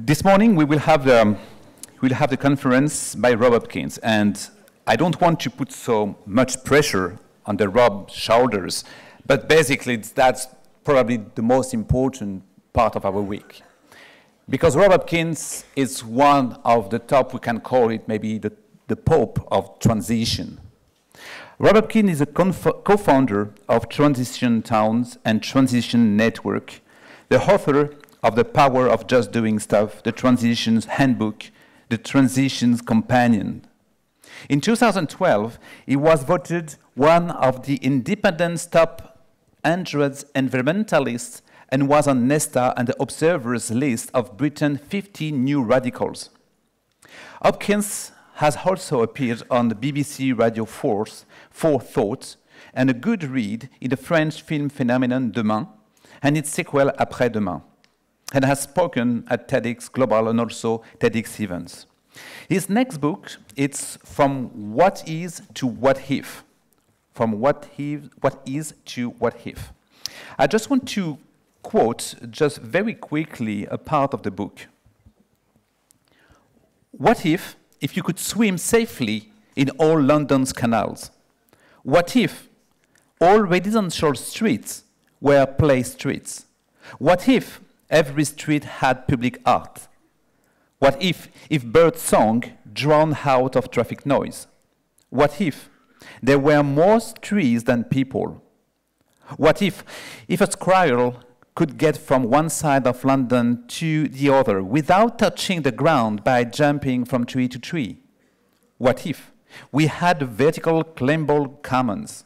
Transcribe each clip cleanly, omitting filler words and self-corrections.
This morning we will have the conference by Rob Hopkins, and I don't want to put so much pressure on the Rob's shoulders, but basically that's probably the most important part of our week. Because Rob Hopkins is one of the top, we can call it maybe the Pope of transition. Rob Hopkins is a co-founder of Transition Towns and Transition Network, the author of The Power of Just Doing Stuff, The Transition Handbook, The Transition Companion. In 2012, he was voted one of the Independent Top 100 Environmentalists and was on Nesta and the Observer's List of Britain's 15 New Radicals. Hopkins has also appeared on the BBC Radio 4's Four Thoughts and a good read in the French film phenomenon Demain and its sequel Après Demain, and has spoken at TEDx Global and also TEDx events. His next book, it's From What Is to What If? From What Is to What If? I just want to quote just very quickly a part of the book. What if you could swim safely in all London's canals? What if all residential streets were play streets? What if every street had public art? What if bird song drowned out of traffic noise? What if there were more trees than people? What if a squirrel could get from one side of London to the other without touching the ground by jumping from tree to tree? What if we had vertical climbable commons?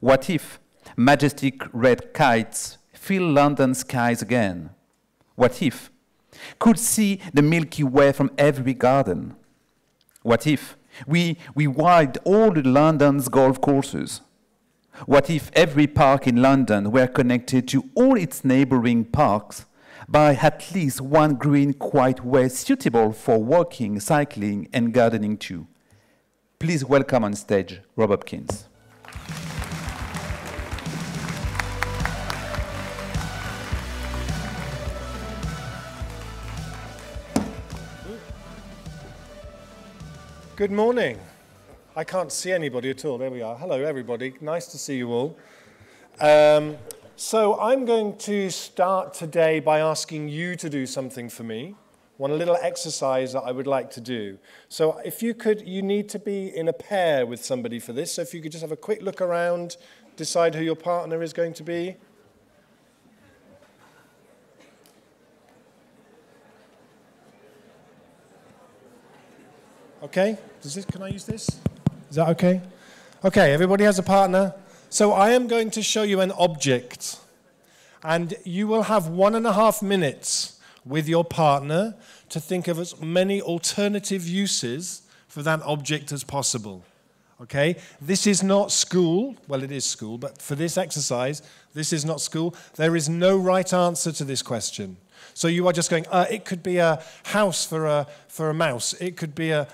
What if majestic red kites fill London skies again? What if could see the Milky Way from every garden? What if we wide all the London's golf courses? What if every park in London were connected to all its neighboring parks by at least one green quiet way suitable for walking, cycling, and gardening too? Please welcome on stage Rob Hopkins. Good morning. I can't see anybody at all. There we are. Hello, everybody. Nice to see you all. So I'm going to start today by asking you to do something for me. One little exercise that I would like to do. So if you could, you need to be in a pair with somebody for this. So if you could just have a quick look around, decide who your partner is going to be. Okay? Can I use this? Is that okay? Okay, everybody has a partner. So I am going to show you an object. And you will have 1.5 minutes with your partner to think of as many alternative uses for that object as possible. Okay? This is not school. Well, it is school, but for this exercise, this is not school. There is no right answer to this question. So you are just going, it could be a house for a mouse. It could be a...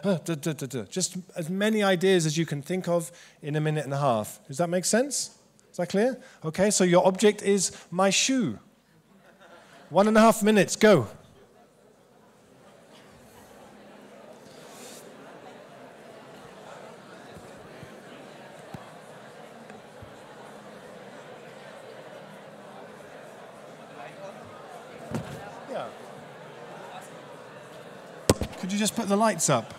Just as many ideas as you can think of in 1.5 minutes. Does that make sense? Is that clear? Okay, so your object is my shoe. 1.5 minutes, go. Could you just put the lights up?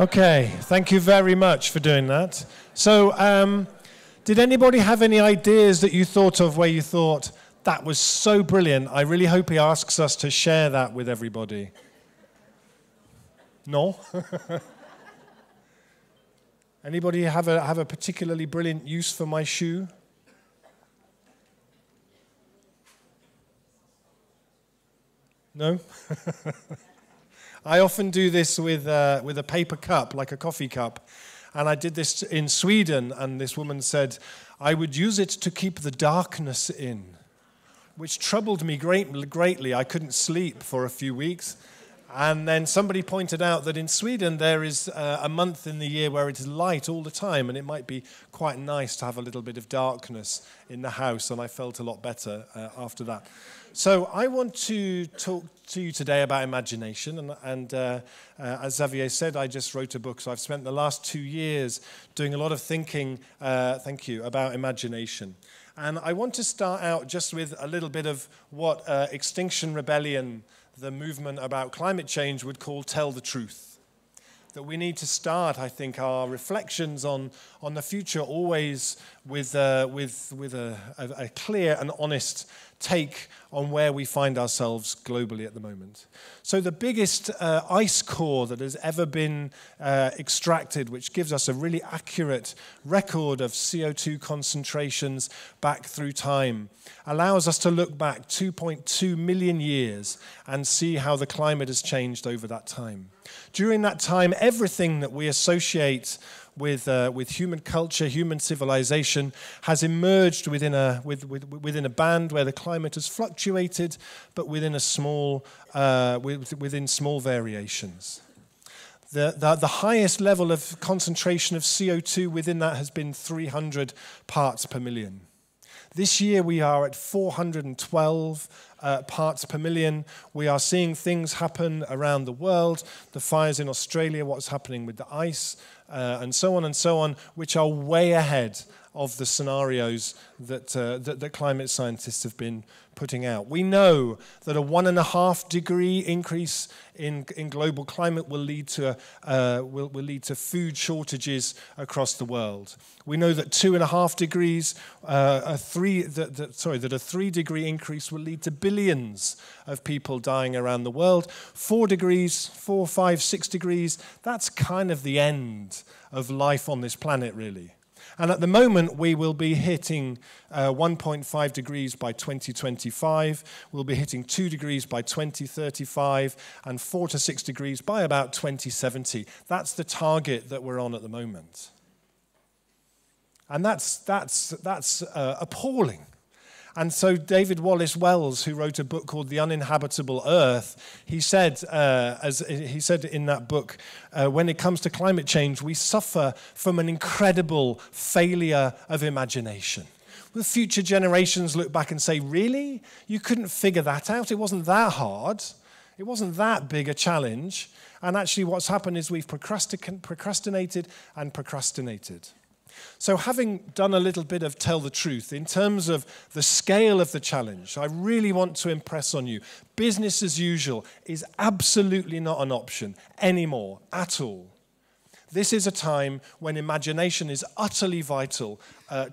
Okay, thank you very much for doing that. So, did anybody have any ideas that you thought of where you thought, that was so brilliant, I really hope he asks us to share that with everybody? No? Anybody have a particularly brilliant use for my shoe? No? I often do this with a paper cup, like a coffee cup. And I did this in Sweden, and this woman said, I would use it to keep the darkness in, which troubled me greatly. I couldn't sleep for a few weeks. And then somebody pointed out that in Sweden there is a month in the year where it is light all the time, and it might be quite nice to have a little bit of darkness in the house, and I felt a lot better after that. So I want to talk to you today about imagination, and as Xavier said, I just wrote a book, so I've spent the last 2 years doing a lot of thinking, thank you, about imagination. And I want to start out just with a little bit of what Extinction Rebellion, the movement about climate change, would call tell the truth. That we need to start, I think, our reflections on the future always with a clear and honest take on where we find ourselves globally at the moment. So the biggest ice core that has ever been extracted, which gives us a really accurate record of CO2 concentrations back through time, allows us to look back 2.2 million years and see how the climate has changed over that time. During that time, everything that we associate with human culture, human civilization, has emerged within a band where the climate has fluctuated, but within a small within small variations. The highest level of concentration of CO2 within that has been 300 parts per million. This year we are at 412 parts per million. We are seeing things happen around the world, the fires in Australia, what's happening with the ice, and so on, which are way ahead of the scenarios that, that climate scientists have been putting out. We know that a 1.5-degree increase in global climate will lead to will lead to food shortages across the world. We know that 2.5 degrees, a 3-degree increase will lead to billions of people dying around the world. 4 degrees, 4, 5, 6 degrees. That's kind of the end of life on this planet, really. And at the moment, we will be hitting 1.5 degrees by 2025, we'll be hitting 2 degrees by 2035, and 4 to 6 degrees by about 2070. That's the target that we're on at the moment. And that's appalling. And so David Wallace Wells, who wrote a book called The Uninhabitable Earth, he said in that book, when it comes to climate change, we suffer from an incredible failure of imagination. The future generations look back and say, really? You couldn't figure that out? It wasn't that hard. It wasn't that big a challenge. And actually what's happened is we've procrastinated and procrastinated. So having done a little bit of tell the truth, in terms of the scale of the challenge, I really want to impress on you, business as usual is absolutely not an option anymore, at all. This is a time when imagination is utterly vital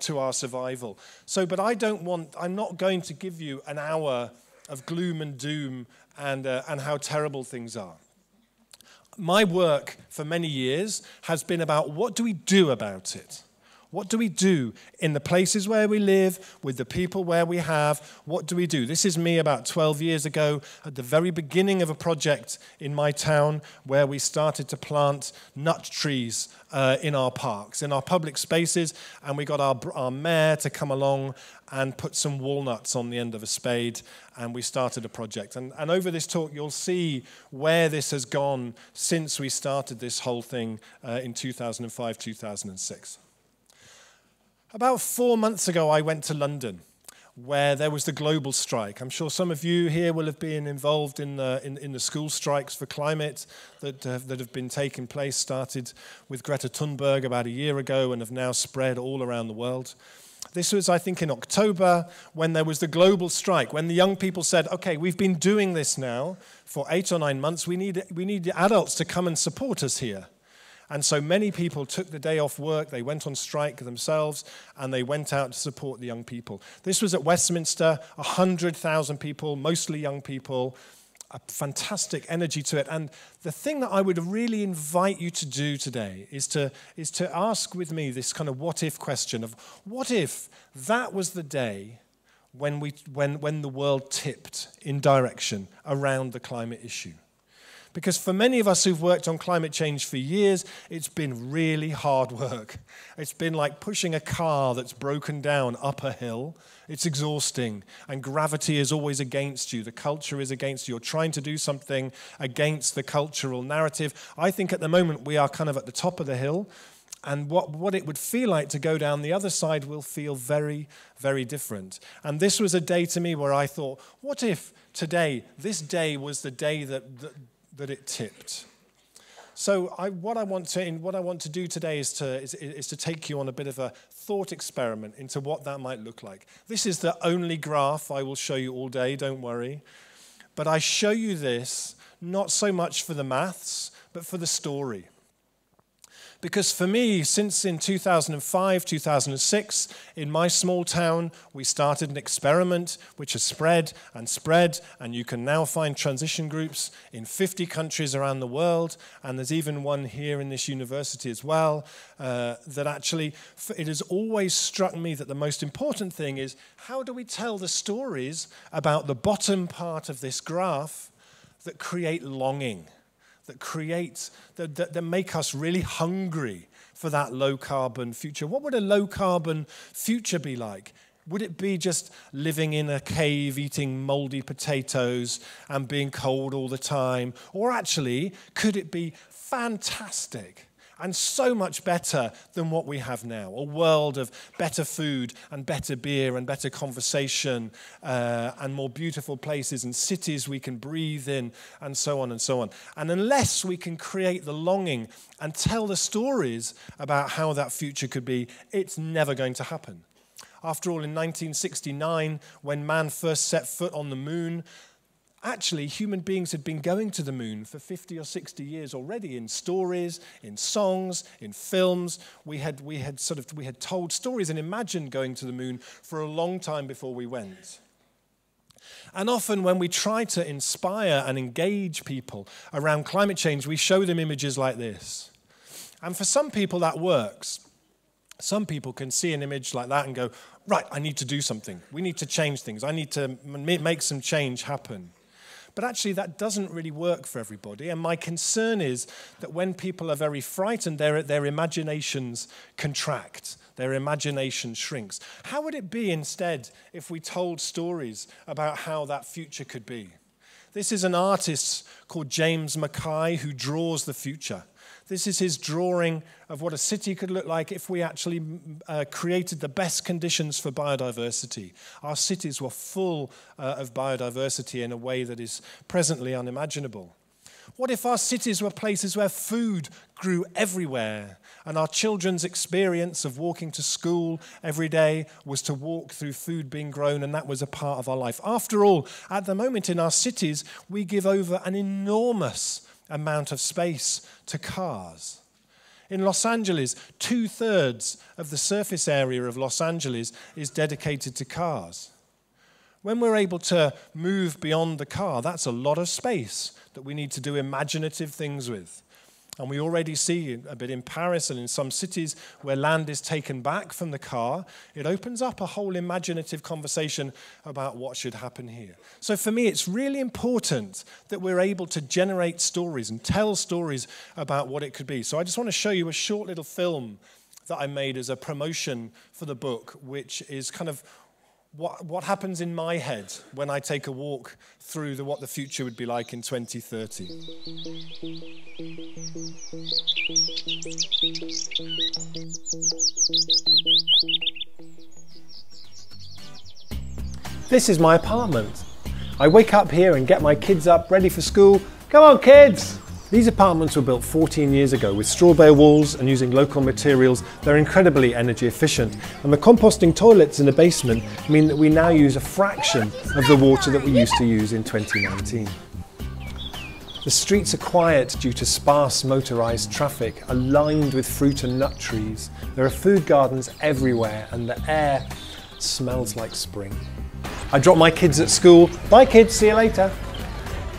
to our survival. So, but I'm not going to give you an hour of gloom and doom and how terrible things are. My work for many years has been about what do we do about it? What do we do in the places where we live, with the people where we have? What do we do? This is me about 12 years ago at the very beginning of a project in my town where we started to plant nut trees in our parks, in our public spaces, and we got our mayor to come along and put some walnuts on the end of a spade, and we started a project. And over this talk, you'll see where this has gone since we started this whole thing in 2005, 2006. About 4 months ago, I went to London, where there was the global strike. I'm sure some of you here will have been involved in the school strikes for climate that have been taking place, started with Greta Thunberg about a year ago and have now spread all around the world. This was, I think, in October, when there was the global strike, when the young people said, okay, we've been doing this now for 8 or 9 months, we need adults to come and support us here. And so many people took the day off work, they went on strike themselves, and they went out to support the young people. This was at Westminster, 100,000 people, mostly young people, a fantastic energy to it. And the thing that I would really invite you to do today is to ask with me this kind of what-if question of, what if that was the day when the world tipped in direction around the climate issue? Because for many of us who've worked on climate change for years, it's been really hard work. It's been like pushing a car that's broken down up a hill. It's exhausting, and gravity is always against you. The culture is against you. You're trying to do something against the cultural narrative. I think at the moment we are kind of at the top of the hill, and what it would feel like to go down the other side will feel very, very different. And this was a day to me where I thought, what if today, this day was the day that it tipped. So what I want to do today is to take you on a bit of a thought experiment into what that might look like. This is the only graph I will show you all day, don't worry. But I show you this not so much for the maths, but for the story. Because for me, since in 2005, 2006, in my small town, we started an experiment which has spread, and you can now find transition groups in 50 countries around the world, and there's even one here in this university as well, that actually, it has always struck me that the most important thing is, how do we tell the stories about the bottom part of this graph that create longing? That make us really hungry for that low-carbon future. What would a low-carbon future be like? Would it be just living in a cave, eating moldy potatoes and being cold all the time? Or actually, could it be fantastic and so much better than what we have now? A world of better food and better beer and better conversation and more beautiful places and cities we can breathe in and so on and so on. And unless we can create the longing and tell the stories about how that future could be, it's never going to happen. After all, in 1969, when man first set foot on the moon, actually, human beings had been going to the moon for 50 or 60 years already, in stories, in songs, in films. We had told stories and imagined going to the moon for a long time before we went. And often when we try to inspire and engage people around climate change, we show them images like this. And for some people that works. Some people can see an image like that and go, right, I need to do something. We need to change things. I need to make some change happen. But actually, that doesn't really work for everybody. And my concern is that when people are very frightened, their imaginations contract. Their imagination shrinks. How would it be instead if we told stories about how that future could be? This is an artist called James Mackay who draws the future. This is his drawing of what a city could look like if we actually created the best conditions for biodiversity. Our cities were full of biodiversity in a way that is presently unimaginable. What if our cities were places where food grew everywhere and our children's experience of walking to school every day was to walk through food being grown, and that was a part of our life? After all, at the moment in our cities, we give over an enormous amount of space to cars. In Los Angeles, 2/3 of the surface area of Los Angeles is dedicated to cars. When we're able to move beyond the car, that's a lot of space that we need to do imaginative things with. And we already see a bit in Paris and in some cities where land is taken back from the car. It opens up a whole imaginative conversation about what should happen here. So for me, it's really important that we're able to generate stories and tell stories about what it could be. So I just want to show you a short little film that I made as a promotion for the book, which is kind of what happens in my head when I take a walk through what the future would be like in 2030. This is my apartment. I wake up here and get my kids up, ready for school. Come on, kids! These apartments were built 14 years ago with straw bale walls and using local materials. They're incredibly energy efficient, and the composting toilets in the basement mean that we now use a fraction of the water that we used to use in 2019. The streets are quiet due to sparse motorised traffic, aligned with fruit and nut trees. There are food gardens everywhere and the air smells like spring. I drop my kids at school. Bye kids, see you later.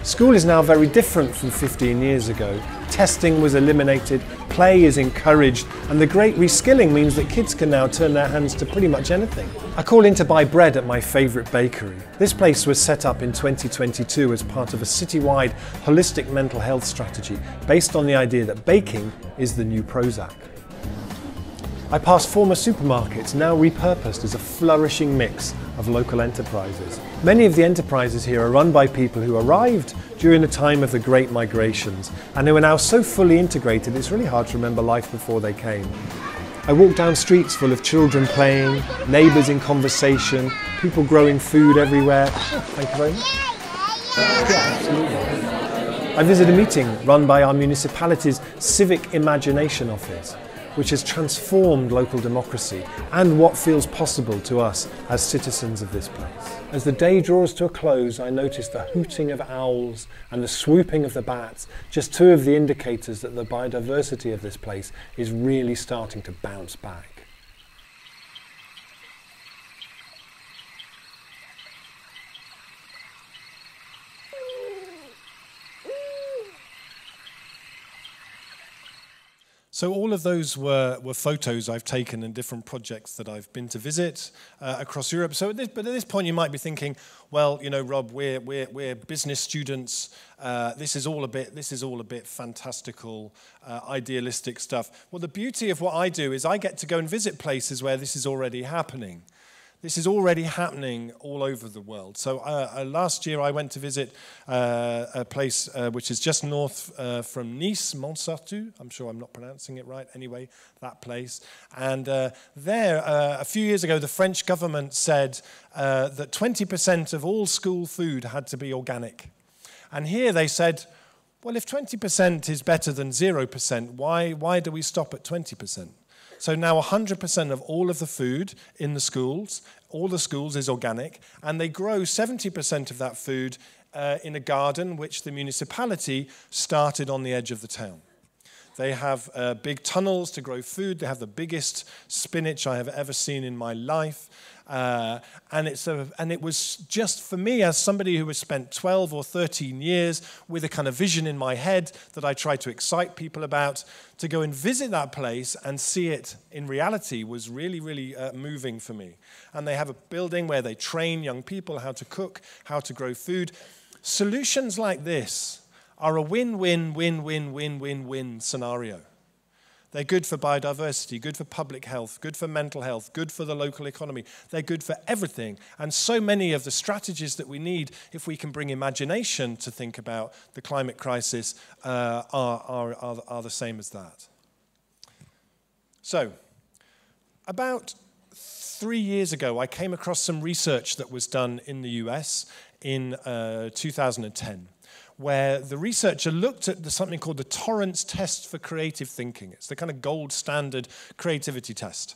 School is now very different from 15 years ago. Testing was eliminated, play is encouraged, and the great reskilling means that kids can now turn their hands to pretty much anything. I call in to buy bread at my favourite bakery. This place was set up in 2022 as part of a citywide holistic mental health strategy based on the idea that baking is the new Prozac. I pass former supermarkets, now repurposed as a flourishing mix of local enterprises. Many of the enterprises here are run by people who arrived during the time of the Great Migrations, and they were now so fully integrated it's really hard to remember life before they came. I walk down streets full of children playing, neighbours in conversation, people growing food everywhere. Oh, thank you very much. Yeah, absolutely. I visit a meeting run by our municipality's Civic Imagination Office, which has transformed local democracy and what feels possible to us as citizens of this place. As the day draws to a close, I notice the hooting of owls and the swooping of the bats, just two of the indicators that the biodiversity of this place is really starting to bounce back. So all of those were photos I've taken in different projects that I've been to visit across Europe. So at this point you might be thinking, well, you know, Rob, we're business students. This is all a bit fantastical, idealistic stuff. Well, the beauty of what I do is I get to go and visit places where this is already happening. This is already happening all over the world. So last year I went to visit a place which is just north from Nice, Montsartu. I'm sure I'm not pronouncing it right. Anyway, that place. And a few years ago, the French government said that 20% of all school food had to be organic. And here they said, well, if 20% is better than 0%, why do we stop at 20%? So now 100% of all of the food in the schools, all the schools, is organic, and they grow 70% of that food in a garden which the municipality started on the edge of the town. They have big tunnels to grow food. They have the biggest spinach I have ever seen in my life. And it was just for me, as somebody who has spent 12 or 13 years with a kind of vision in my head that I try to excite people about, to go and visit that place and see it in reality was really, really moving for me. And they have a building where they train young people how to cook, how to grow food. Solutions like this are a win-win-win-win-win-win-win scenario. They're good for biodiversity, good for public health, good for mental health, good for the local economy. They're good for everything. And so many of the strategies that we need, if we can bring imagination to think about the climate crisis, are the same as that. So, about 3 years ago, I came across some research that was done in the US in 2010. Where the researcher looked at something called the Torrance Test for Creative Thinking. It's the kind of gold standard creativity test.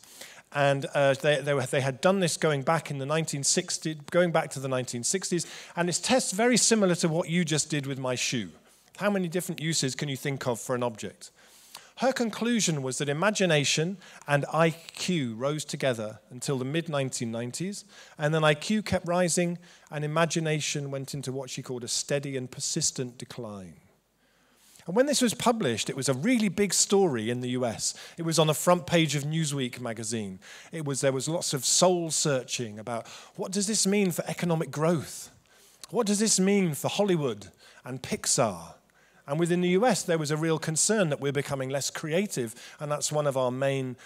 And they had done this going back in the 1960s, going back to the 1960s, and this test's very similar to what you just did with my shoe. How many different uses can you think of for an object? Her conclusion was that imagination and IQ rose together until the mid-1990s, and then IQ kept rising, and imagination went into what she called a steady and persistent decline. And when this was published, it was a really big story in the US. It was on the front page of Newsweek magazine. There was lots of soul-searching about, what does this mean for economic growth? What does this mean for Hollywood and Pixar? And within the US, there was a real concern that we're becoming less creative, and that's one of the main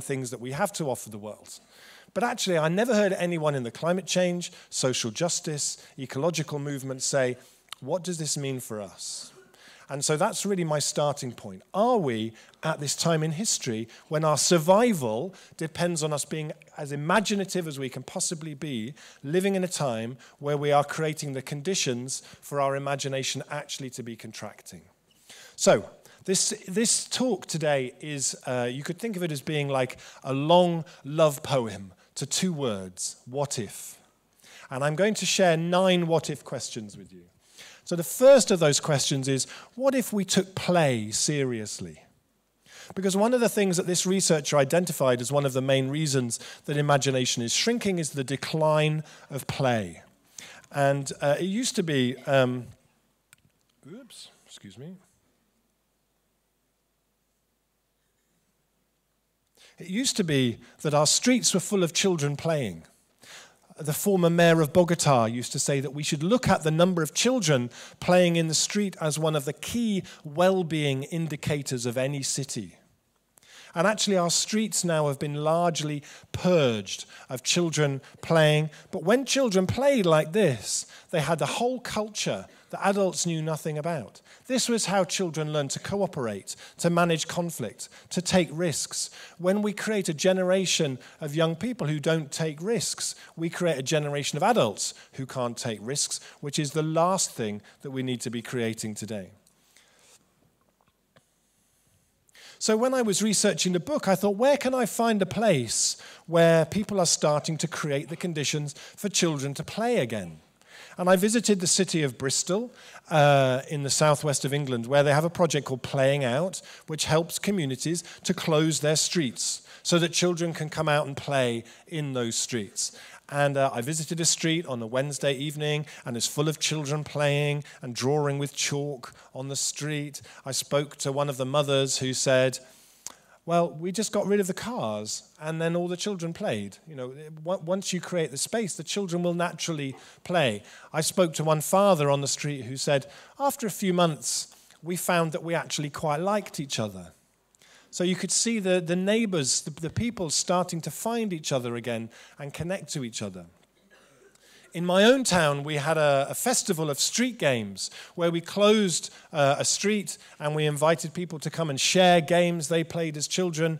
things that we have to offer the world. But actually, I never heard anyone in the climate change, social justice, ecological movement say, what does this mean for us? And so that's really my starting point. Are we at this time in history when our survival depends on us being as imaginative as we can possibly be, living in a time where we are creating the conditions for our imagination actually to be contracting? So this talk today is, you could think of it as being like a long love poem to two words, what if? And I'm going to share 9 what if questions with you. So the first of those questions is, what if we took play seriously? Because one of the things that this researcher identified as one of the main reasons that imagination is shrinking is the decline of play. And it used to be... oops, excuse me. It used to be that our streets were full of children playing. The former mayor of Bogota used to say that we should look at the number of children playing in the street as one of the key well-being indicators of any city. And actually, our streets now have been largely purged of children playing. But when children played like this, they had a whole culture that adults knew nothing about. This was how children learned to cooperate, to manage conflict, to take risks. When we create a generation of young people who don't take risks, we create a generation of adults who can't take risks, which is the last thing that we need to be creating today. So when I was researching the book, I thought, where can I find a place where people are starting to create the conditions for children to play again? And I visited the city of Bristol in the southwest of England, where they have a project called Playing Out, which helps communities to close their streets so that children can come out and play in those streets. And I visited a street on a Wednesday evening, and it's full of children playing and drawing with chalk on the street. I spoke to one of the mothers who said, well, we just got rid of the cars, and then all the children played. You know, once you create the space, the children will naturally play. I spoke to one father on the street who said, after a few months, we found that we actually quite liked each other. So you could see the neighbours, the people starting to find each other again and connect to each other. In my own town, we had a festival of street games where we closed a street and we invited people to come and share games they played as children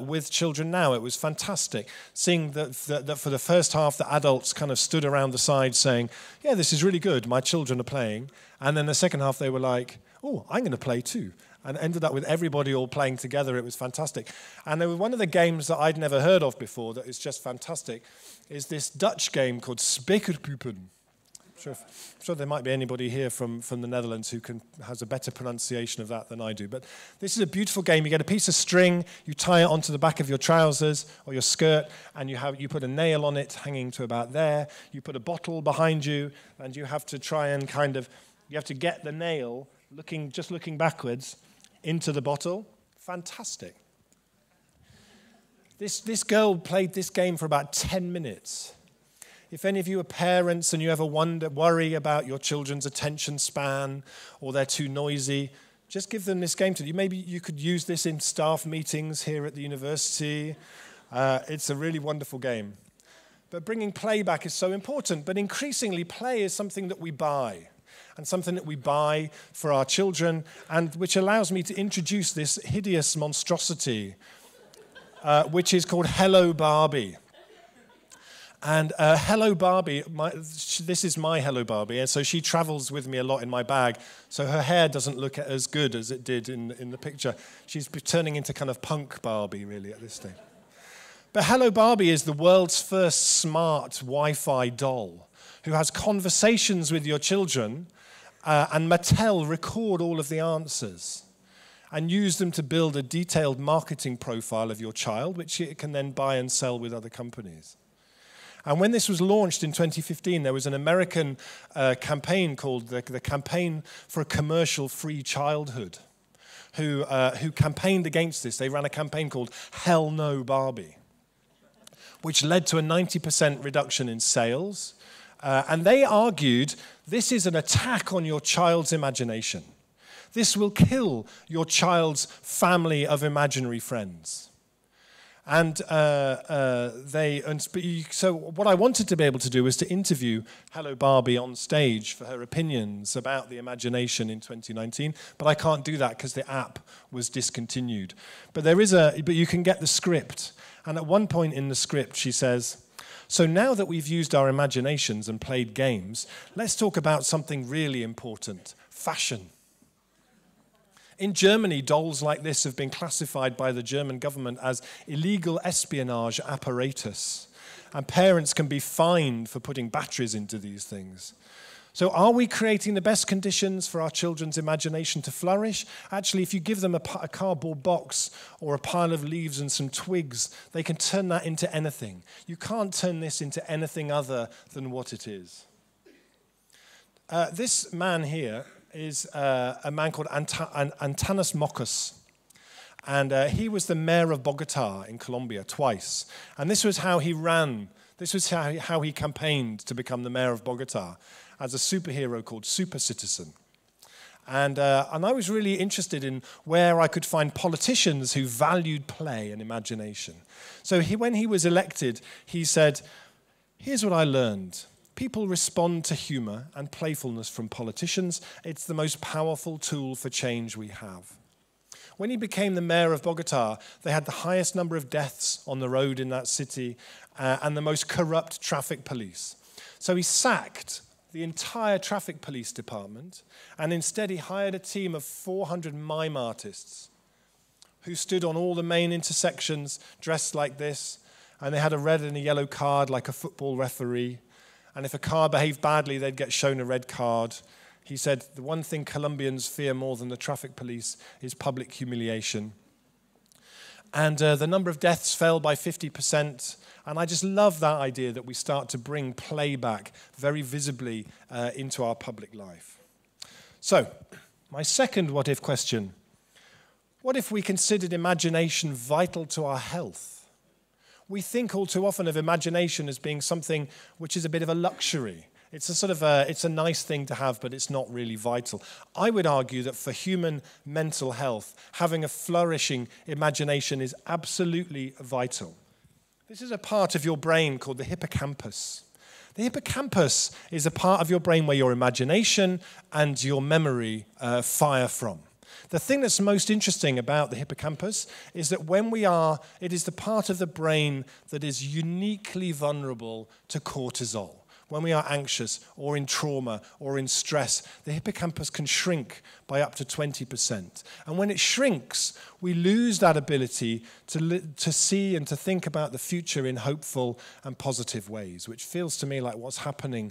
with children now. It was fantastic, seeing that for the first half, the adults kind of stood around the side saying, yeah, this is really good, my children are playing. And then the second half, they were like, oh, I'm going to play too. And ended up with everybody all playing together. It was fantastic. And there was one of the games that I'd never heard of before that is just fantastic, is this Dutch game called Spekerpupen. I'm sure there might be anybody here from the Netherlands who has a better pronunciation of that than I do. But this is a beautiful game. You get a piece of string, you tie it onto the back of your trousers or your skirt, and you put a nail on it hanging to about there. You put a bottle behind you, and you have to try and you have to get the nail just looking backwards into the bottle. Fantastic. This girl played this game for about 10 minutes. If any of you are parents and you ever worry about your children's attention span or they're too noisy, just give them this game to do. Maybe you could use this in staff meetings here at the university. It's a really wonderful game. But bringing play back is so important, but increasingly play is something that we buy. And something that we buy for our children, and which allows me to introduce this hideous monstrosity, which is called Hello Barbie. And Hello Barbie, this is my Hello Barbie, and so she travels with me a lot in my bag, so her hair doesn't look as good as it did in the picture. She's turning into kind of punk Barbie, really, at this stage. But Hello Barbie is the world's first smart Wi-Fi doll who has conversations with your children, and Mattel record all of the answers and use them to build a detailed marketing profile of your child, which it can then buy and sell with other companies. And when this was launched in 2015, there was an American campaign called the Campaign for a Commercial-Free Childhood, who campaigned against this. They ran a campaign called Hell No Barbie, which led to a 90% reduction in sales. And they argued, this is an attack on your child's imagination. This will kill your child's family of imaginary friends. And so what I wanted to be able to do was to interview Hello Barbie on stage for her opinions about the imagination in 2019, but I can't do that because the app was discontinued. But but you can get the script. And at one point in the script, she says, so now that we've used our imaginations and played games, let's talk about something really important, fashion. In Germany, dolls like this have been classified by the German government as illegal espionage apparatus, and parents can be fined for putting batteries into these things. So are we creating the best conditions for our children's imagination to flourish? Actually, if you give them a cardboard box or a pile of leaves and some twigs, they can turn that into anything. You can't turn this into anything other than what it is. This man here is a man called Antanas Mockus. And he was the mayor of Bogota in Colombia twice. And this was how he ran. This was how he campaigned to become the mayor of Bogota, as a superhero called Super Citizen. And I was really interested in where I could find politicians who valued play and imagination. So when he was elected, he said, here's what I learned. People respond to humor and playfulness from politicians. It's the most powerful tool for change we have. When he became the mayor of Bogota, they had the highest number of deaths on the road in that city and the most corrupt traffic police. So he sacked the entire traffic police department, and instead he hired a team of 400 mime artists who stood on all the main intersections dressed like this, and they had a red and a yellow card like a football referee, and if a car behaved badly, they'd get shown a red card. He said, the one thing Colombians fear more than the traffic police is public humiliation. And the number of deaths fell by 50%. And I just love that idea that we start to bring play back very visibly into our public life. So, my second what if question. What if we considered imagination vital to our health? We think all too often of imagination as being something which is a bit of a luxury. It's a sort of it's a nice thing to have, but it's not really vital. I would argue that for human mental health, having a flourishing imagination is absolutely vital. This is a part of your brain called the hippocampus. The hippocampus is a part of your brain where your imagination and your memory fire from. The thing that's most interesting about the hippocampus is that when we are, it is the part of the brain that is uniquely vulnerable to cortisol. When we are anxious or in trauma or in stress, the hippocampus can shrink by up to 20%. And when it shrinks, we lose that ability to see and to think about the future in hopeful and positive ways, which feels to me like what's happening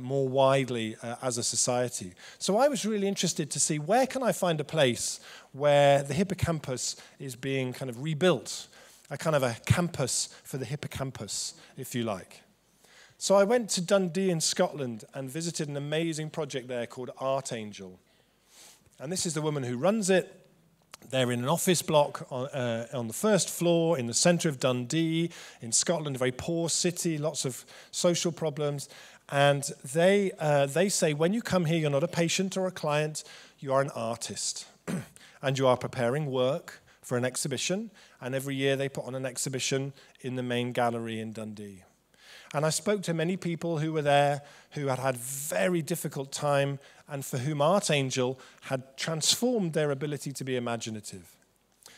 more widely as a society. So I was really interested to see where can I find a place where the hippocampus is being kind of rebuilt, a kind of a campus for the hippocampus, if you like. So I went to Dundee in Scotland and visited an amazing project there called Artangel. And this is the woman who runs it. They're in an office block on the first floor in the centre of Dundee in Scotland, a very poor city, lots of social problems. And they say, when you come here, you're not a patient or a client, you are an artist. And you are preparing work for an exhibition. And every year they put on an exhibition in the main gallery in Dundee. And I spoke to many people who were there who had had very difficult time and for whom Artangel had transformed their ability to be imaginative.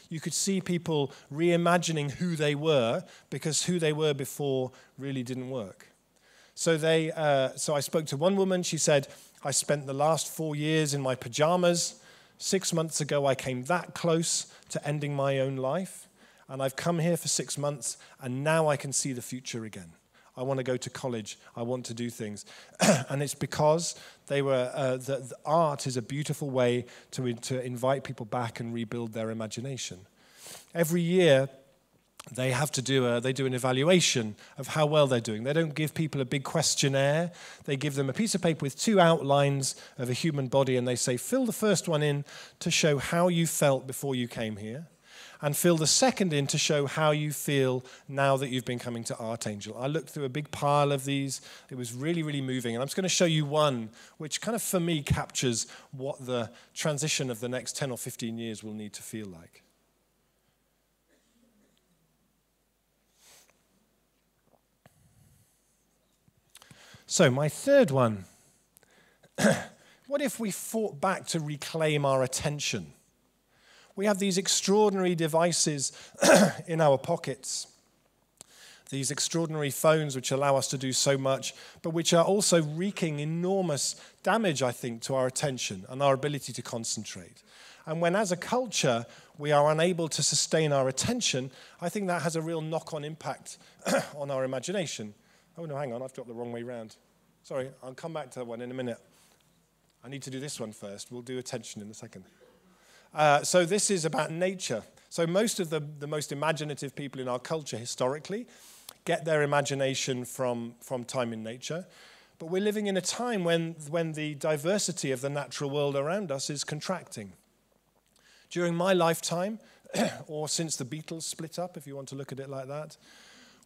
You could see people reimagining who they were because who they were before really didn't work. So, I spoke to one woman. She said, I spent the last 4 years in my pajamas. 6 months ago, I came that close to ending my own life. And I've come here for 6 months, and now I can see the future again. I want to go to college, I want to do things. And it's because they were, the art is a beautiful way to invite people back and rebuild their imagination. Every year, they have to do an evaluation of how well they're doing. They don't give people a big questionnaire. They give them a piece of paper with two outlines of a human body, and they say, fill the first one in to show how you felt before you came here. And fill the second in to show how you feel now that you've been coming to Artangel. I looked through a big pile of these. It was really, really moving. And I'm just going to show you one, which kind of, for me, captures what the transition of the next 10 or 15 years will need to feel like. So my third one. What if we fought back to reclaim our attention? We have these extraordinary devices in our pockets, these extraordinary phones which allow us to do so much, but which are also wreaking enormous damage, I think, to our attention and our ability to concentrate. And when, as a culture, we are unable to sustain our attention, I think that has a real knock-on impact on our imagination. Oh, no, hang on, I've dropped the wrong way round. Sorry, I'll come back to that one in a minute. I need to do this one first. We'll do attention in a second. So this is about nature. So most of the most imaginative people in our culture historically get their imagination from time in nature. But we're living in a time when the diversity of the natural world around us is contracting. During my lifetime, or since the Beatles split up, if you want to look at it like that,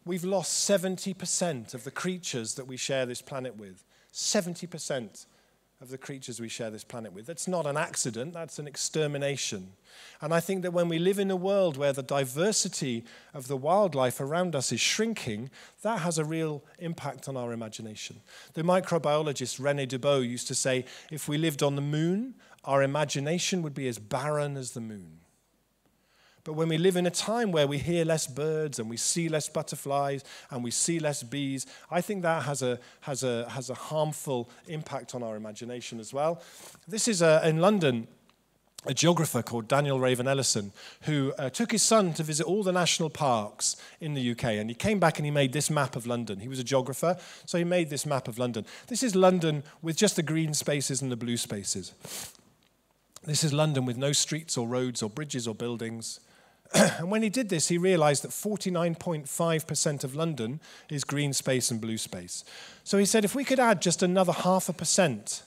we've lost 70% of the creatures that we share this planet with. 70%. Of the creatures we share this planet with. That's not an accident, that's an extermination. And I think that when we live in a world where the diversity of the wildlife around us is shrinking, that has a real impact on our imagination. The microbiologist René Dubos used to say, if we lived on the moon, our imagination would be as barren as the moon. But when we live in a time where we hear less birds and we see less butterflies and we see less bees, I think that has a harmful impact on our imagination as well. This is in London, a geographer called Daniel Raven Ellison, who took his son to visit all the national parks in the UK, and he came back and he made this map of London. He was a geographer, so he made this map of London. This is London with just the green spaces and the blue spaces. This is London with no streets or roads or bridges or buildings. And when he did this, he realized that 49.5% of London is green space and blue space. So he said, if we could add just another 0.5%,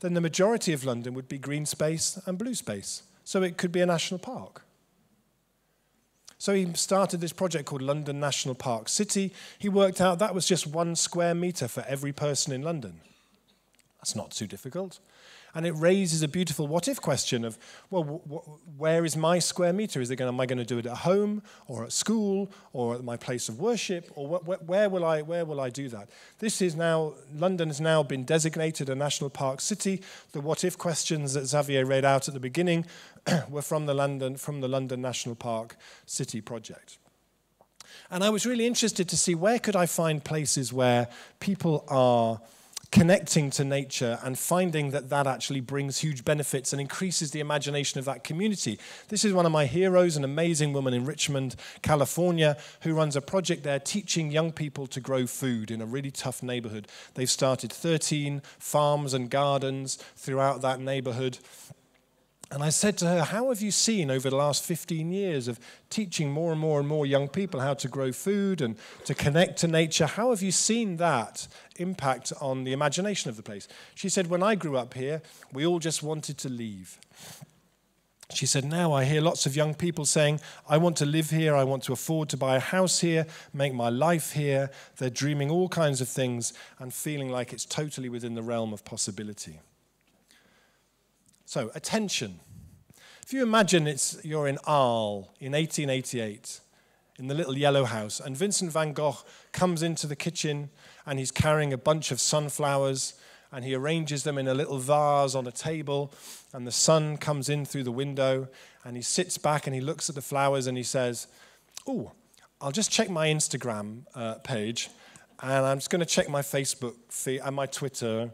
then the majority of London would be green space and blue space. So it could be a national park. So he started this project called London National Park City. He worked out that was just 1 square meter for every person in London. That's not too difficult. And it raises a beautiful what-if question of, well, where is my square meter? Am I going to do it at home, or at school, or at my place of worship, or where will I do that? This is now, London has now been designated a national park city. The what-if questions that Xavier read out at the beginning were from the London National Park City project. And I was really interested to see where could I find places where people are connecting to nature and finding that that actually brings huge benefits and increases the imagination of that community. This is one of my heroes, an amazing woman in Richmond, California, who runs a project there teaching young people to grow food in a really tough neighborhood. They've started 13 farms and gardens throughout that neighborhood. And I said to her, how have you seen over the last 15 years of teaching more and more and more young people how to grow food and to connect to nature, how have you seen that impact on the imagination of the place? She said, when I grew up here, we all just wanted to leave. She said, now I hear lots of young people saying, I want to live here, I want to afford to buy a house here, make my life here. They're dreaming all kinds of things and feeling like it's totally within the realm of possibility. So, attention. If you imagine you're in Arles in 1888, in the little yellow house, and Vincent van Gogh comes into the kitchen and he's carrying a bunch of sunflowers and he arranges them in a little vase on a table and the sun comes in through the window and he sits back and he looks at the flowers and he says, oh, I'll just check my Instagram page and I'm just going to check my Facebook feed and my Twitter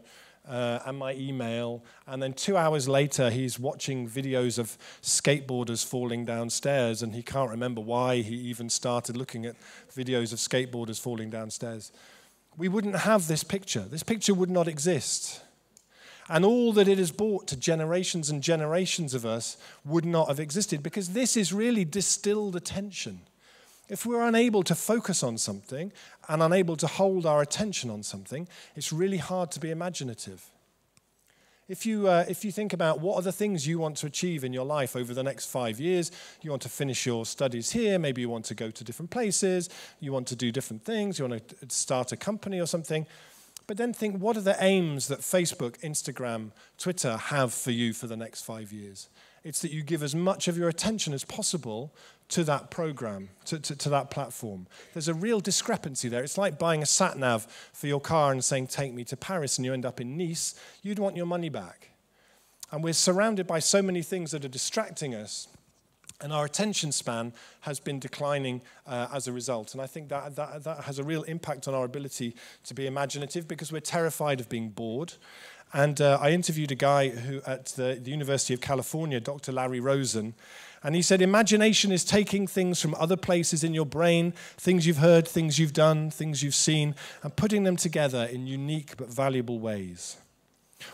and my email, and then 2 hours later he's watching videos of skateboarders falling downstairs and he can't remember why he even started looking at videos of skateboarders falling downstairs. We wouldn't have this picture. This picture would not exist. And all that it has brought to generations and generations of us would not have existed, because this is really distilled attention. If we're unable to focus on something and unable to hold our attention on something, it's really hard to be imaginative. If you think about what are the things you want to achieve in your life over the next 5 years, you want to finish your studies here, maybe you want to go to different places, you want to do different things, you want to start a company or something, but then think, what are the aims that Facebook, Instagram, Twitter have for you for the next 5 years? It's that you give as much of your attention as possible to that program, to that platform. There's a real discrepancy there. It's like buying a sat-nav for your car and saying, take me to Paris, and you end up in Nice. You'd want your money back. And we're surrounded by so many things that are distracting us, and our attention span has been declining as a result. And I think that has a real impact on our ability to be imaginative, because we're terrified of being bored. And I interviewed a guy who at the University of California, Dr. Larry Rosen, and he said, imagination is taking things from other places in your brain, things you've heard, things you've done, things you've seen, and putting them together in unique but valuable ways.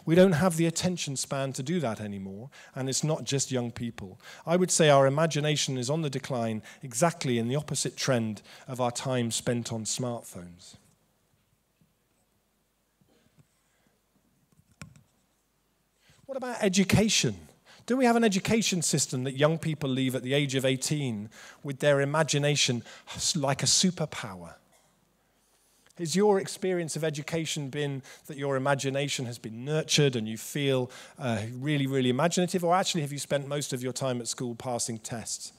We don't have the attention span to do that anymore, and it's not just young people. I would say our imagination is on the decline, exactly in the opposite trend of our time spent on smartphones. What about education? Do we have an education system that young people leave at the age of 18 with their imagination like a superpower? Has your experience of education been that your imagination has been nurtured and you feel really, really imaginative, or actually have you spent most of your time at school passing tests?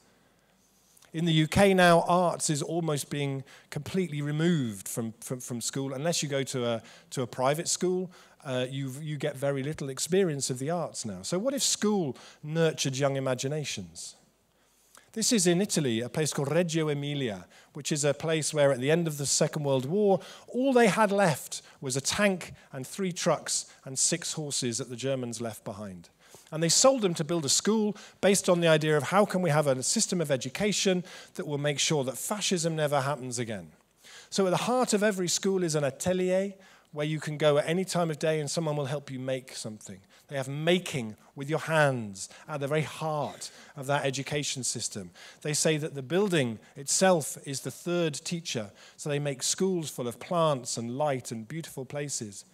In the UK now, arts is almost being completely removed from school. Unless you go to a private school, you get very little experience of the arts now. So what if school nurtured young imaginations? This is in Italy, a place called Reggio Emilia, which is a place where at the end of the Second World War, all they had left was a tank and 3 trucks and 6 horses that the Germans left behind. And they sold them to build a school based on the idea of how can we have a system of education that will make sure that fascism never happens again. So at the heart of every school is an atelier, where you can go at any time of day and someone will help you make something. They have making with your hands at the very heart of that education system. They say that the building itself is the third teacher, so they make schools full of plants and light and beautiful places.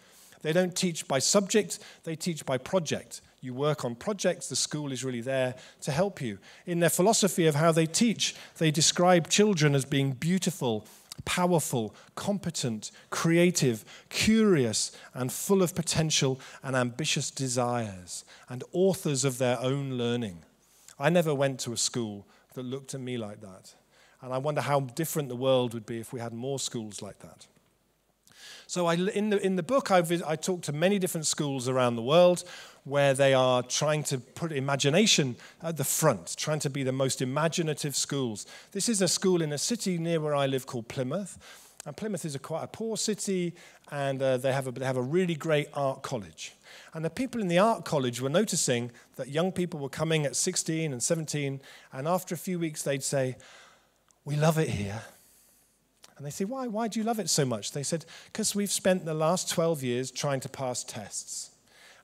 They don't teach by subject, they teach by project. You work on projects, the school is really there to help you. In their philosophy of how they teach, they describe children as being beautiful, powerful, competent, creative, curious, and full of potential and ambitious desires, and authors of their own learning. I never went to a school that looked at me like that, and I wonder how different the world would be if we had more schools like that. So in the book, I talked to many different schools around the world where they are trying to put imagination at the front, trying to be the most imaginative schools. This is a school in a city near where I live called Plymouth. And Plymouth is quite a poor city, and they have a really great art college. And the people in the art college were noticing that young people were coming at 16 and 17, and after a few weeks they'd say, "We love it here." And they say, "Why? Why do you love it so much?" They said, "Because we've spent the last 12 years trying to pass tests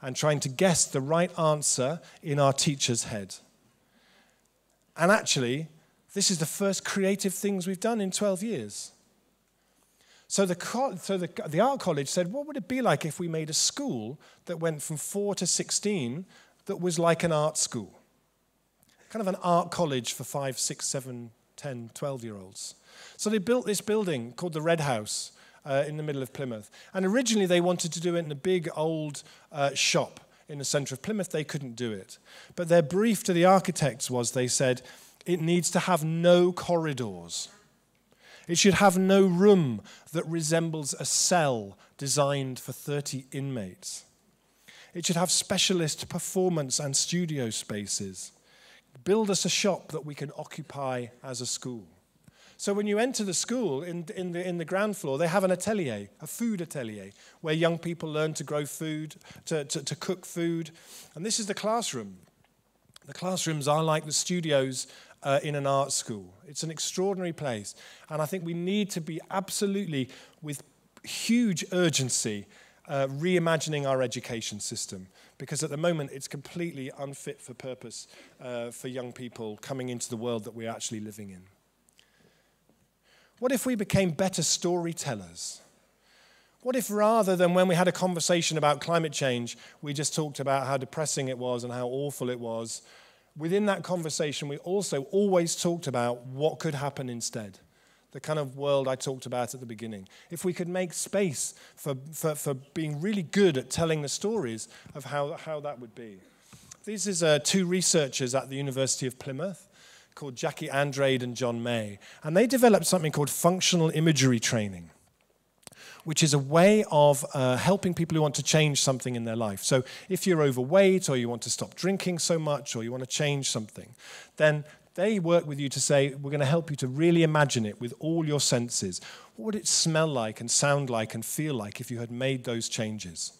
and trying to guess the right answer in our teacher's head. And actually, this is the first creative things we've done in 12 years. So the art college said, what would it be like if we made a school that went from 4 to 16 that was like an art school? Kind of an art college for 5, 6, 7, 10, 12-year-olds. So they built this building called the Red House in the middle of Plymouth. And originally they wanted to do it in a big old shop in the centre of Plymouth. They couldn't do it. But their brief to the architects was, they said, it needs to have no corridors. It should have no room that resembles a cell designed for 30 inmates. It should have specialist performance and studio spaces. Build us a shop that we can occupy as a school. So when you enter the school, in the ground floor, they have an atelier, a food atelier, where young people learn to grow food, to cook food. And this is the classroom. The classrooms are like the studios in an art school. It's an extraordinary place. And I think we need to be absolutely, with huge urgency, reimagining our education system, because at the moment it's completely unfit for purpose for young people coming into the world that we're actually living in. What if we became better storytellers? What if rather than when we had a conversation about climate change, we just talked about how depressing it was and how awful it was, within that conversation we also always talked about what could happen instead, the kind of world I talked about at the beginning. If we could make space for being really good at telling the stories of how that would be. This is 2 researchers at the University of Plymouth, called Jackie Andrade and John May, and they developed something called functional imagery training, which is a way of helping people who want to change something in their life. So if you're overweight, or you want to stop drinking so much, or you want to change something, then they work with you to say, we're going to help you to really imagine it with all your senses. What would it smell like and sound like and feel like if you had made those changes?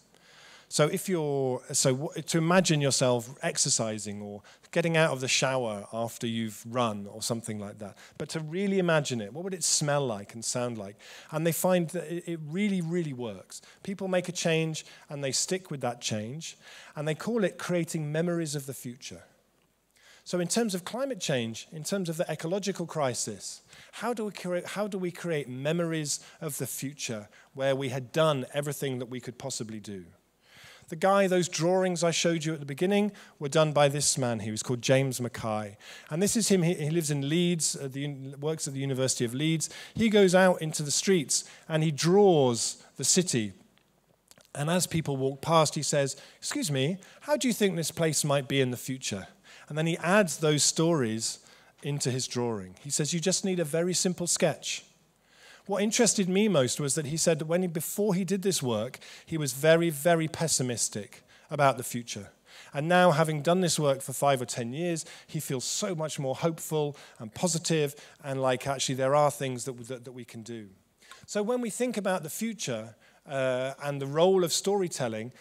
So if you're, so to imagine yourself exercising or getting out of the shower after you've run or something like that, but to really imagine it, what would it smell like and sound like? And they find that it really, really works. People make a change and they stick with that change, and they call it creating memories of the future. So in terms of climate change, in terms of the ecological crisis, how do we create memories of the future where we had done everything that we could possibly do? The guy, those drawings I showed you at the beginning, were done by this man. He was called James Mackay. And this is him. He lives in Leeds, works at the University of Leeds. He goes out into the streets and he draws the city. And as people walk past, he says, "Excuse me, how do you think this place might be in the future?" And then he adds those stories into his drawing. He says, you just need a very simple sketch. What interested me most was that he said that before he did this work, he was very, very pessimistic about the future. And now, having done this work for 5 or 10 years, he feels so much more hopeful and positive, and like, actually, there are things that we can do. So when we think about the future and the role of storytelling,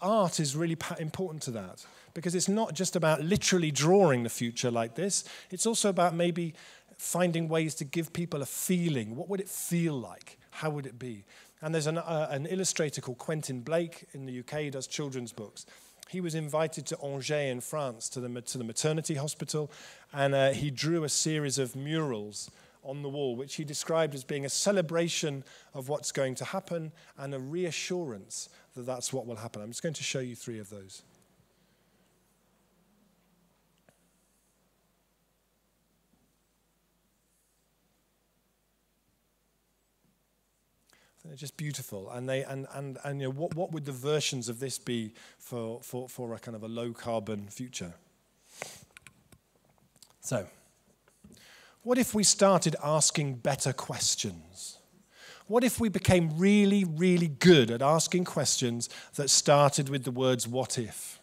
art is really important to that. Because it's not just about literally drawing the future like this. It's also about maybe finding ways to give people a feeling. What would it feel like? How would it be? And there's an illustrator called Quentin Blake in the UK. He does children's books. He was invited to Angers in France, to the maternity hospital, and he drew a series of murals on the wall, which he described as being a celebration of what's going to happen and a reassurance that that's what will happen. I'm just going to show you three of those. They're just beautiful, and they and you know, what would the versions of this be for a kind of a low carbon future? So, what if we started asking better questions? What if we became really, really good at asking questions that started with the words "what if"?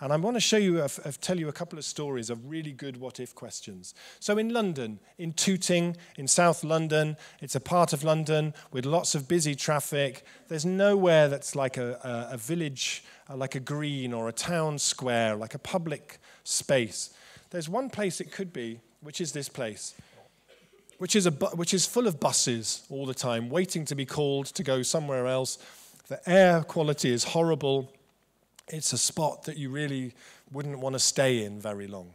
And I want to show you, tell you a couple of stories of really good what-if questions. So in London, in Tooting, in South London, it's a part of London with lots of busy traffic. There's nowhere that's like a village, like a green or a town square, like a public space. There's one place it could be, which is this place, which is full of buses all the time, waiting to be called to go somewhere else. The air quality is horrible. It's a spot that you really wouldn't want to stay in very long.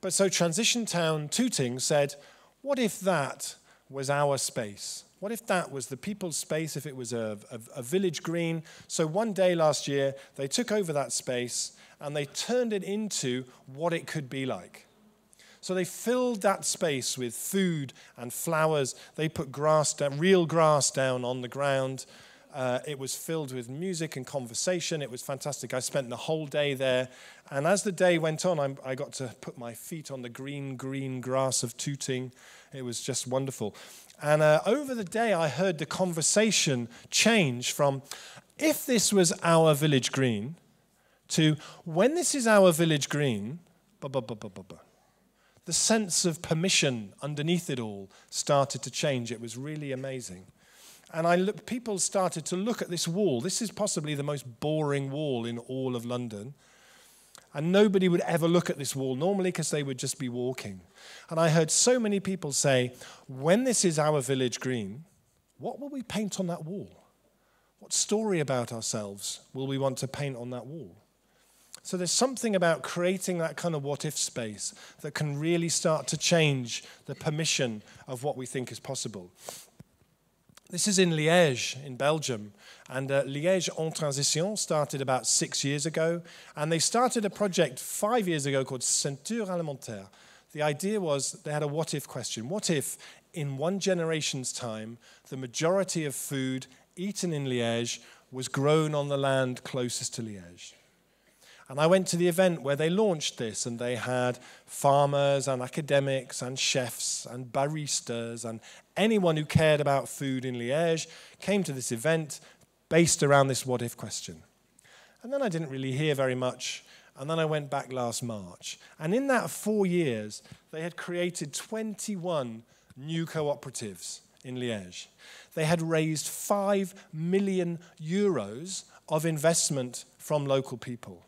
But so Transition Town Tooting said, what if that was our space? What if that was the people's space, if it was a village green? So one day last year, they took over that space and they turned it into what it could be like. So they filled that space with food and flowers. They put grass down, real grass down on the ground. It was filled with music and conversation. It was fantastic. I spent the whole day there. And as the day went on, I got to put my feet on the green, green grass of Tooting. It was just wonderful. And over the day, I heard the conversation change from, if this was our village green, to, when this is our village green, blah, blah, blah, blah, blah, blah. The sense of permission underneath it all started to change. It was really amazing. And people started to look at this wall. This is possibly the most boring wall in all of London. And nobody would ever look at this wall normally because they would just be walking. And I heard so many people say, when this is our village green, what will we paint on that wall? What story about ourselves will we want to paint on that wall? So there's something about creating that kind of what-if space that can really start to change the permission of what we think is possible. This is in Liège, in Belgium, and Liège en Transition started about 6 years ago, and they started a project 5 years ago called Ceinture Alimentaire. The idea was they had a what-if question. What if, in one generation's time, the majority of food eaten in Liège was grown on the land closest to Liège? And I went to the event where they launched this, and they had farmers and academics and chefs and baristas and anyone who cared about food in Liège came to this event based around this what-if question. And then I didn't really hear very much, and then I went back last March. And in that 4 years, they had created 21 new cooperatives in Liège. They had raised €5 million of investment from local people.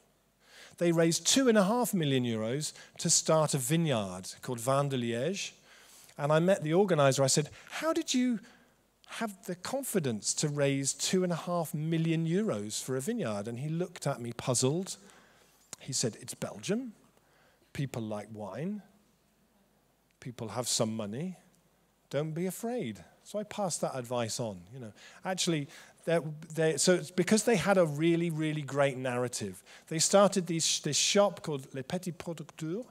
They raised €2.5 million to start a vineyard called Vin de Liège. And I met the organizer. I said, how did you have the confidence to raise €2.5 million for a vineyard? And he looked at me puzzled. He said, it's Belgium. People like wine. People have some money. Don't be afraid. So I passed that advice on. You know, actually, so it's because they had a really, really great narrative. They started this shop called Les Petits Producteurs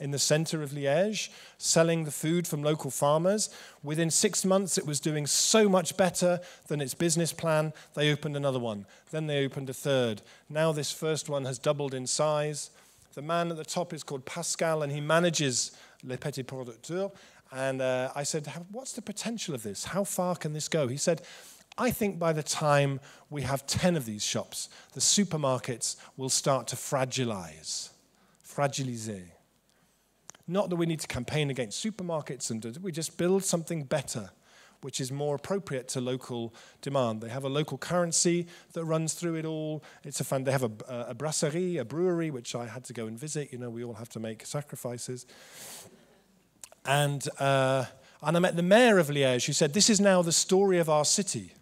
in the center of Liège, selling the food from local farmers. Within 6 months, it was doing so much better than its business plan. They opened another one. Then they opened a third. Now this first one has doubled in size. The man at the top is called Pascal, and he manages Les Petits Producteurs. And I said, what's the potential of this? How far can this go? He said, I think by the time we have 10 of these shops, the supermarkets will start to fragilize. Not that we need to campaign against supermarkets, and we just build something better, which is more appropriate to local demand. They have a local currency that runs through it all. It's a fun. They have a brasserie, a brewery, which I had to go and visit. You know, we all have to make sacrifices. And I met the mayor of Liège, who said, this is now the story of our city.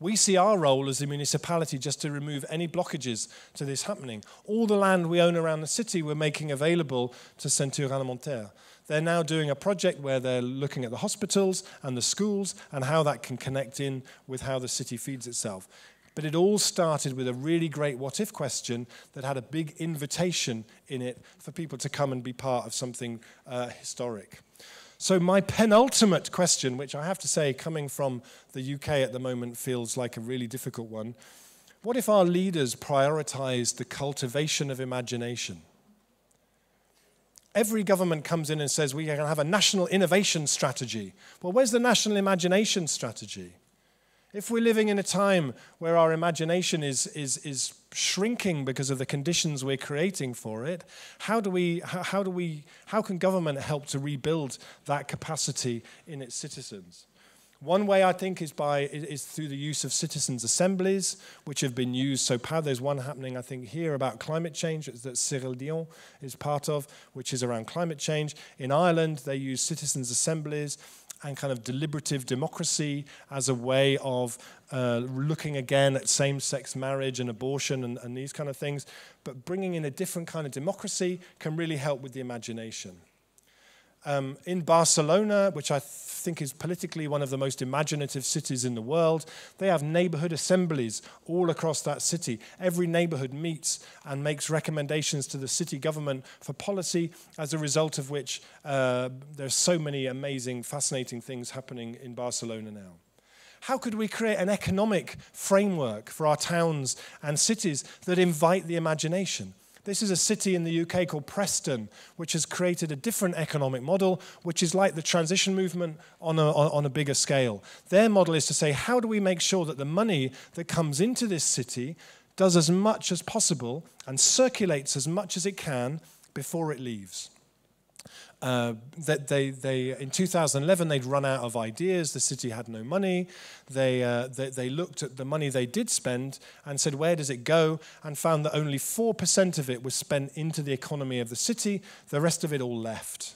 We see our role as a municipality just to remove any blockages to this happening. All the land we own around the city we're making available to Ceinture Alimentaire. They're now doing a project where they're looking at the hospitals and the schools and how that can connect in with how the city feeds itself. But it all started with a really great what-if question that had a big invitation in it for people to come and be part of something historic. So my penultimate question, which I have to say, coming from the UK at the moment, feels like a really difficult one. What if our leaders prioritized the cultivation of imagination? Every government comes in and says, we're going to have a national innovation strategy. Well, where's the national imagination strategy? If we're living in a time where our imagination is shrinking because of the conditions we're creating for it, how can government help to rebuild that capacity in its citizens? One way, I think, is through the use of citizens' assemblies, which have been used so powerfully. There's one happening, I think, here about climate change that Cyril Dion is part of, which is around climate change. In Ireland, they use citizens' assemblies and kind of deliberative democracy as a way of looking again at same-sex marriage and abortion and these kind of things. But bringing in a different kind of democracy can really help with the imagination. In Barcelona, which I think is politically one of the most imaginative cities in the world, they have neighborhood assemblies all across that city. Every neighborhood meets and makes recommendations to the city government for policy, as a result of which there's so many amazing, fascinating things happening in Barcelona now. How could we create an economic framework for our towns and cities that invite the imagination? This is a city in the UK called Preston, which has created a different economic model, which is like the transition movement on a bigger scale. Their model is to say, how do we make sure that the money that comes into this city does as much as possible and circulates as much as it can before it leaves? In 2011, they'd run out of ideas. The city had no money. They looked at the money they did spend and said, where does it go? And found that only 4% of it was spent into the economy of the city. The rest of it all left.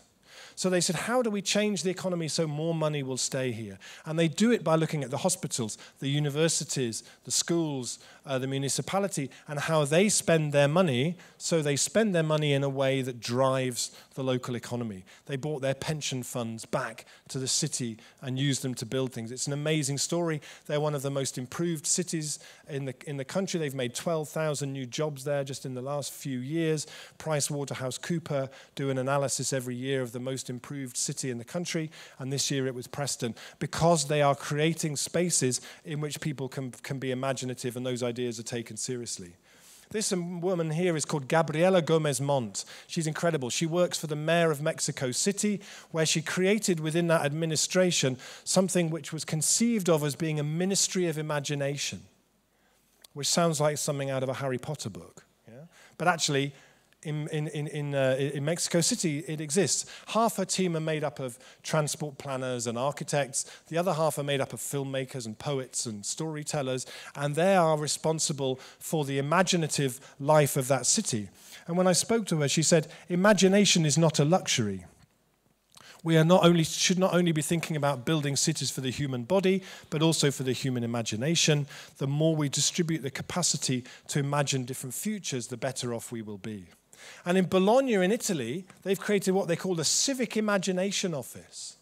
So they said, how do we change the economy so more money will stay here? And they do it by looking at the hospitals, the universities, the schools, the municipality, and how they spend their money. So they spend their money in a way that drives the local economy. They brought their pension funds back to the city and used them to build things. It's an amazing story. They're one of the most improved cities in the country. They've made 12,000 new jobs there just in the last few years. PricewaterhouseCoopers do an analysis every year of the most improved city in the country, and this year it was Preston, because they are creating spaces in which people can be imaginative and those ideas are taken seriously. This woman here is called Gabriela Gomez-Mont. She's incredible. She works for the mayor of Mexico City, where she created within that administration something which was conceived of as being a ministry of imagination, which sounds like something out of a Harry Potter book. Yeah? But actually, in Mexico City, it exists. Half her team are made up of transport planners and architects. The other half are made up of filmmakers and poets and storytellers, and they are responsible for the imaginative life of that city. And when I spoke to her, she said, imagination is not a luxury. We are should not only be thinking about building cities for the human body, but also for the human imagination. The more we distribute the capacity to imagine different futures, the better off we will be. And in Bologna, in Italy, they've created what they call the Civic Imagination Office.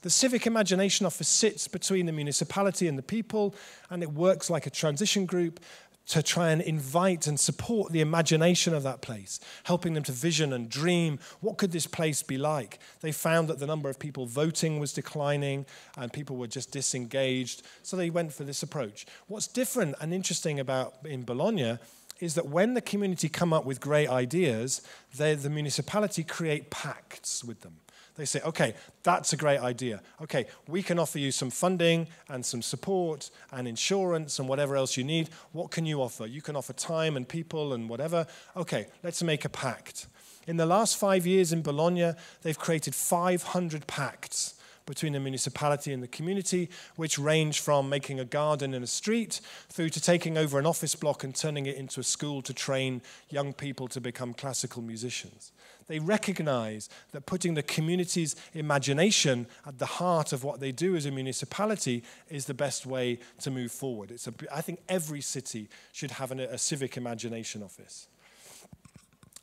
The Civic Imagination Office sits between the municipality and the people, and it works like a transition group to try and invite and support the imagination of that place, helping them to vision and dream, what could this place be like? They found that the number of people voting was declining and people were just disengaged, so they went for this approach. What's different and interesting about in Bologna is that when the community come up with great ideas, the municipality create pacts with them. They say, okay, that's a great idea. Okay, we can offer you some funding and some support and insurance and whatever else you need. What can you offer? You can offer time and people and whatever. Okay, let's make a pact. In the last 5 years in Bologna, they've created 500 pacts between the municipality and the community, which range from making a garden in a street through to taking over an office block and turning it into a school to train young people to become classical musicians. They recognize that putting the community's imagination at the heart of what they do as a municipality is the best way to move forward. I think every city should have a civic imagination office.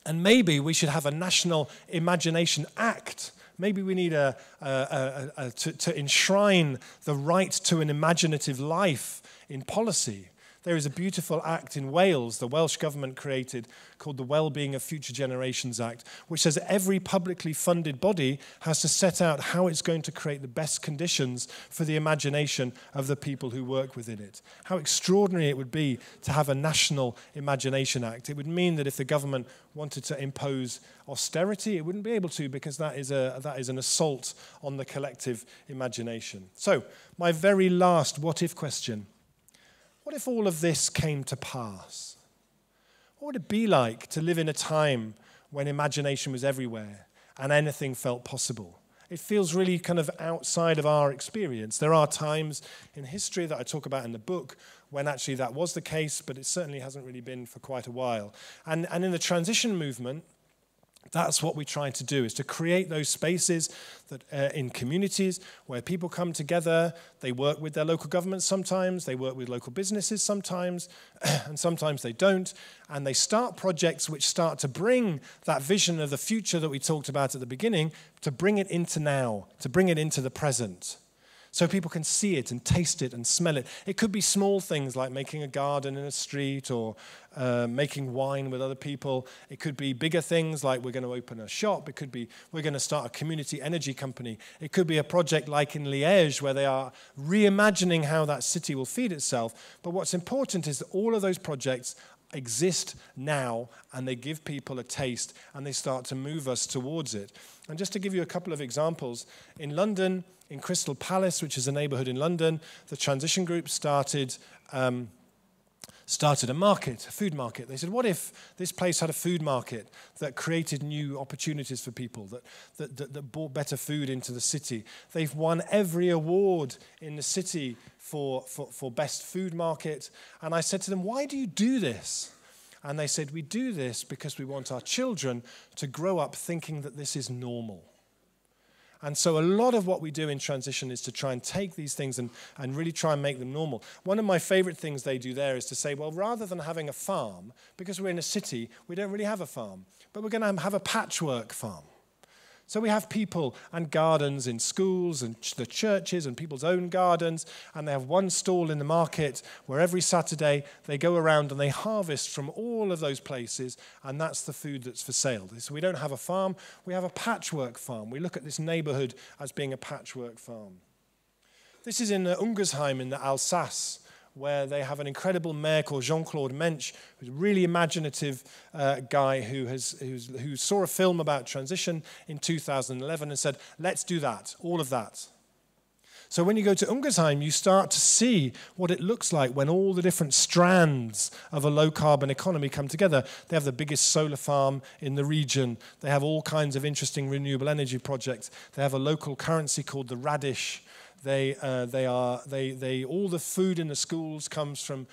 And maybe we should have a national imagination act. Maybe we need to enshrine the right to an imaginative life in policy. There is a beautiful act in Wales, the Welsh government created, called the Wellbeing of Future Generations Act, which says every publicly funded body has to set out how it's going to create the best conditions for the imagination of the people who work within it. How extraordinary it would be to have a national imagination act. It would mean that if the government wanted to impose austerity, it wouldn't be able to, because that is an assault on the collective imagination. So, my very last what if question. What if all of this came to pass? What would it be like to live in a time when imagination was everywhere and anything felt possible? It feels really kind of outside of our experience. There are times in history that I talk about in the book when actually that was the case, but it certainly hasn't really been for quite a while. And in the transition movement, that's what we try to do, is to create those spaces that, in communities where people come together, they work with their local governments sometimes, they work with local businesses sometimes, and sometimes they don't, and they start projects which start to bring that vision of the future that we talked about at the beginning, to bring it into now, to bring it into the present. So people can see it and taste it and smell it. It could be small things like making a garden in a street or making wine with other people. It could be bigger things like we're going to open a shop. It could be we're going to start a community energy company. It could be a project like in Liège where they are reimagining how that city will feed itself. But what's important is that all of those projects exist now, and they give people a taste, and they start to move us towards it. And just to give you a couple of examples, in London, in Crystal Palace, which is a neighborhood in London, the transition group started a market, a food market. They said, what if this place had a food market that created new opportunities for people, that brought better food into the city? They've won every award in the city for best food market. And I said to them, why do you do this? And they said, we do this because we want our children to grow up thinking that this is normal. And so a lot of what we do in transition is to try and take these things and really try and make them normal. One of my favorite things they do there is to say, well, rather than having a farm, because we're in a city, we don't really have a farm, but we're going to have a patchwork farm. So we have people and gardens in schools and the churches and people's own gardens, and they have one stall in the market where every Saturday they go around and they harvest from all of those places, and that's the food that's for sale. So we don't have a farm, we have a patchwork farm. We look at this neighborhood as being a patchwork farm. This is in Ungersheim in the Alsace, where they have an incredible mayor called Jean-Claude Mensch, who's a really imaginative guy who saw a film about transition in 2011 and said, let's do that, all of that. So when you go to Ungersheim, you start to see what it looks like when all the different strands of a low-carbon economy come together. They have the biggest solar farm in the region. They have all kinds of interesting renewable energy projects. They have a local currency called the radish. All the food in the schools comes from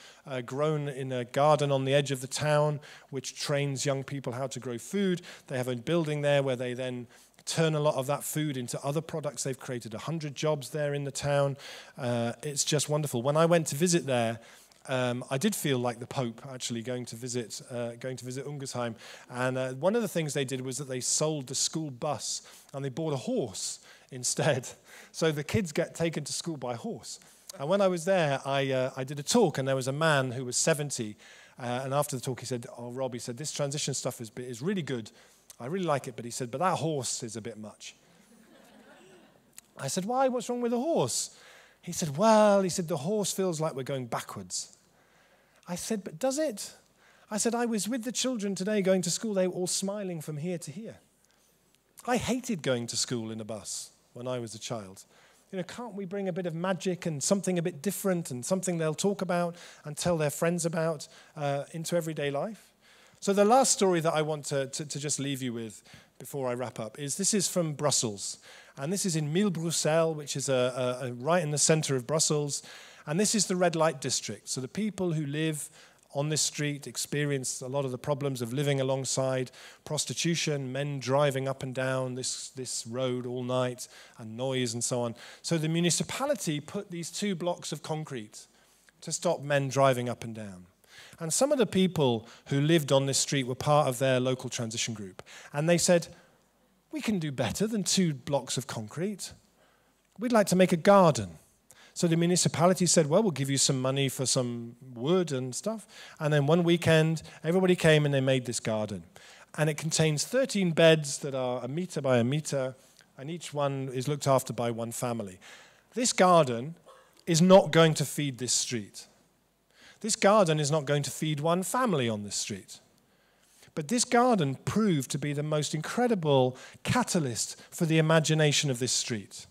grown in a garden on the edge of the town, which trains young people how to grow food. They have a building there where they then turn a lot of that food into other products. They've created 100 jobs there in the town. It's just wonderful. When I went to visit there, I did feel like the Pope, actually, going to visit Ungersheim. And one of the things they did was that they sold the school bus and they bought a horse instead. So the kids get taken to school by horse. And when I was there, I did a talk, and there was a man who was 70. And after the talk, he said, "Oh, Rob," he said, "this transition stuff is really good. I really like it," but he said, "but that horse is a bit much." I said, "Why? What's wrong with the horse?" He said, "Well," he said, "the horse feels like we're going backwards." I said, "But does it?" I said, "I was with the children today going to school. They were all smiling from here to here." I hated going to school in a bus when I was a child. You know, can't we bring a bit of magic and something a bit different and something they'll talk about and tell their friends about into everyday life? So the last story that I want to just leave you with before I wrap up is, this is from Brussels. And this is in Milbroussel, which is right in the center of Brussels. And this is the red light district. So the people who live on this street experience a lot of the problems of living alongside prostitution, men driving up and down this road all night, and noise and so on. So the municipality put these two blocks of concrete to stop men driving up and down. And some of the people who lived on this street were part of their local transition group. And they said, "We can do better than two blocks of concrete. We'd like to make a garden." So the municipality said, "Well, we'll give you some money for some wood and stuff." And then one weekend, everybody came and they made this garden. And it contains 13 beds that are 1 meter by 1 meter, and each one is looked after by one family. This garden is not going to feed this street. This garden is not going to feed one family on this street. But this garden proved to be the most incredible catalyst for the imagination of this street.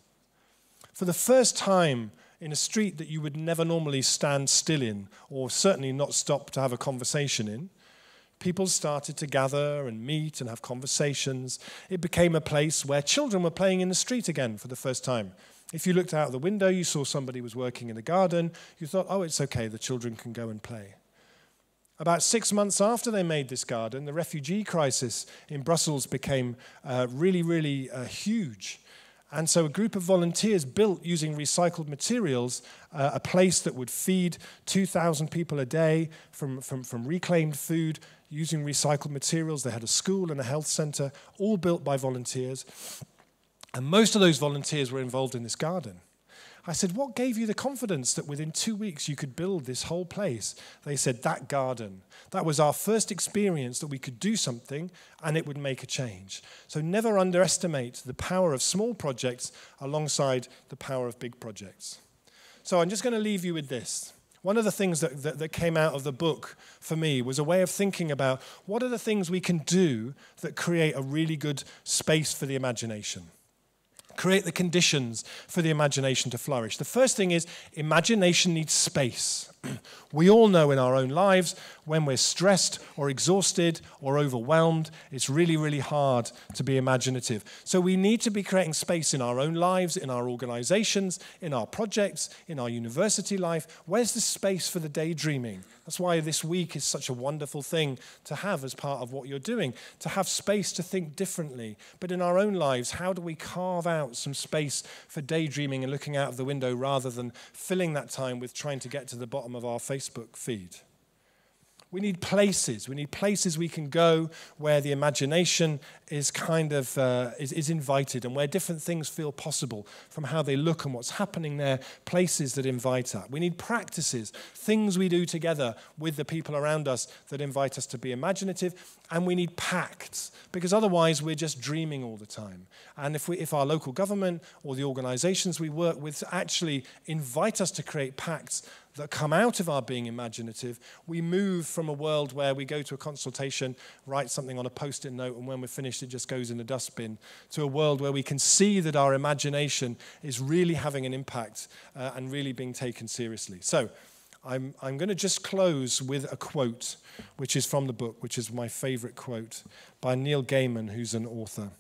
For the first time in a street that you would never normally stand still in, or certainly not stop to have a conversation in, people started to gather and meet and have conversations. It became a place where children were playing in the street again for the first time. If you looked out the window, you saw somebody was working in the garden. You thought, "Oh, it's okay, the children can go and play." About 6 months after they made this garden, the refugee crisis in Brussels became really, really huge. And so a group of volunteers built, using recycled materials, a place that would feed 2,000 people a day from reclaimed food, using recycled materials. They had a school and a health center, all built by volunteers. And most of those volunteers were involved in this garden. I said, "What gave you the confidence that within 2 weeks you could build this whole place?" They said, "That garden. That was our first experience that we could do something and it would make a change." So never underestimate the power of small projects alongside the power of big projects. So I'm just going to leave you with this. One of the things that came out of the book for me was a way of thinking about what are the things we can do that create a really good space for the imagination. Create the conditions for the imagination to flourish. The first thing is, imagination needs space. We all know in our own lives, when we're stressed or exhausted or overwhelmed, it's really, really hard to be imaginative. So we need to be creating space in our own lives, in our organizations, in our projects, in our university life. Where's the space for the daydreaming? That's why this week is such a wonderful thing to have as part of what you're doing, to have space to think differently. But in our own lives, how do we carve out some space for daydreaming and looking out of the window rather than filling that time with trying to get to the bottom of our Facebook feed? We need places. We need places we can go where the imagination is kind of is invited, and where different things feel possible from how they look and what's happening there, places that invite that. We need practices, things we do together with the people around us that invite us to be imaginative, and we need pacts, because otherwise we're just dreaming all the time. And if our local government or the organizations we work with actually invite us to create pacts that come out of our being imaginative, we move from a world where we go to a consultation, write something on a post-it note, and when we're finished it just goes in the dustbin, to a world where we can see that our imagination is really having an impact and really being taken seriously. So I'm going to just close with a quote, which is from the book, which is my favourite quote, by Neil Gaiman, who's an author.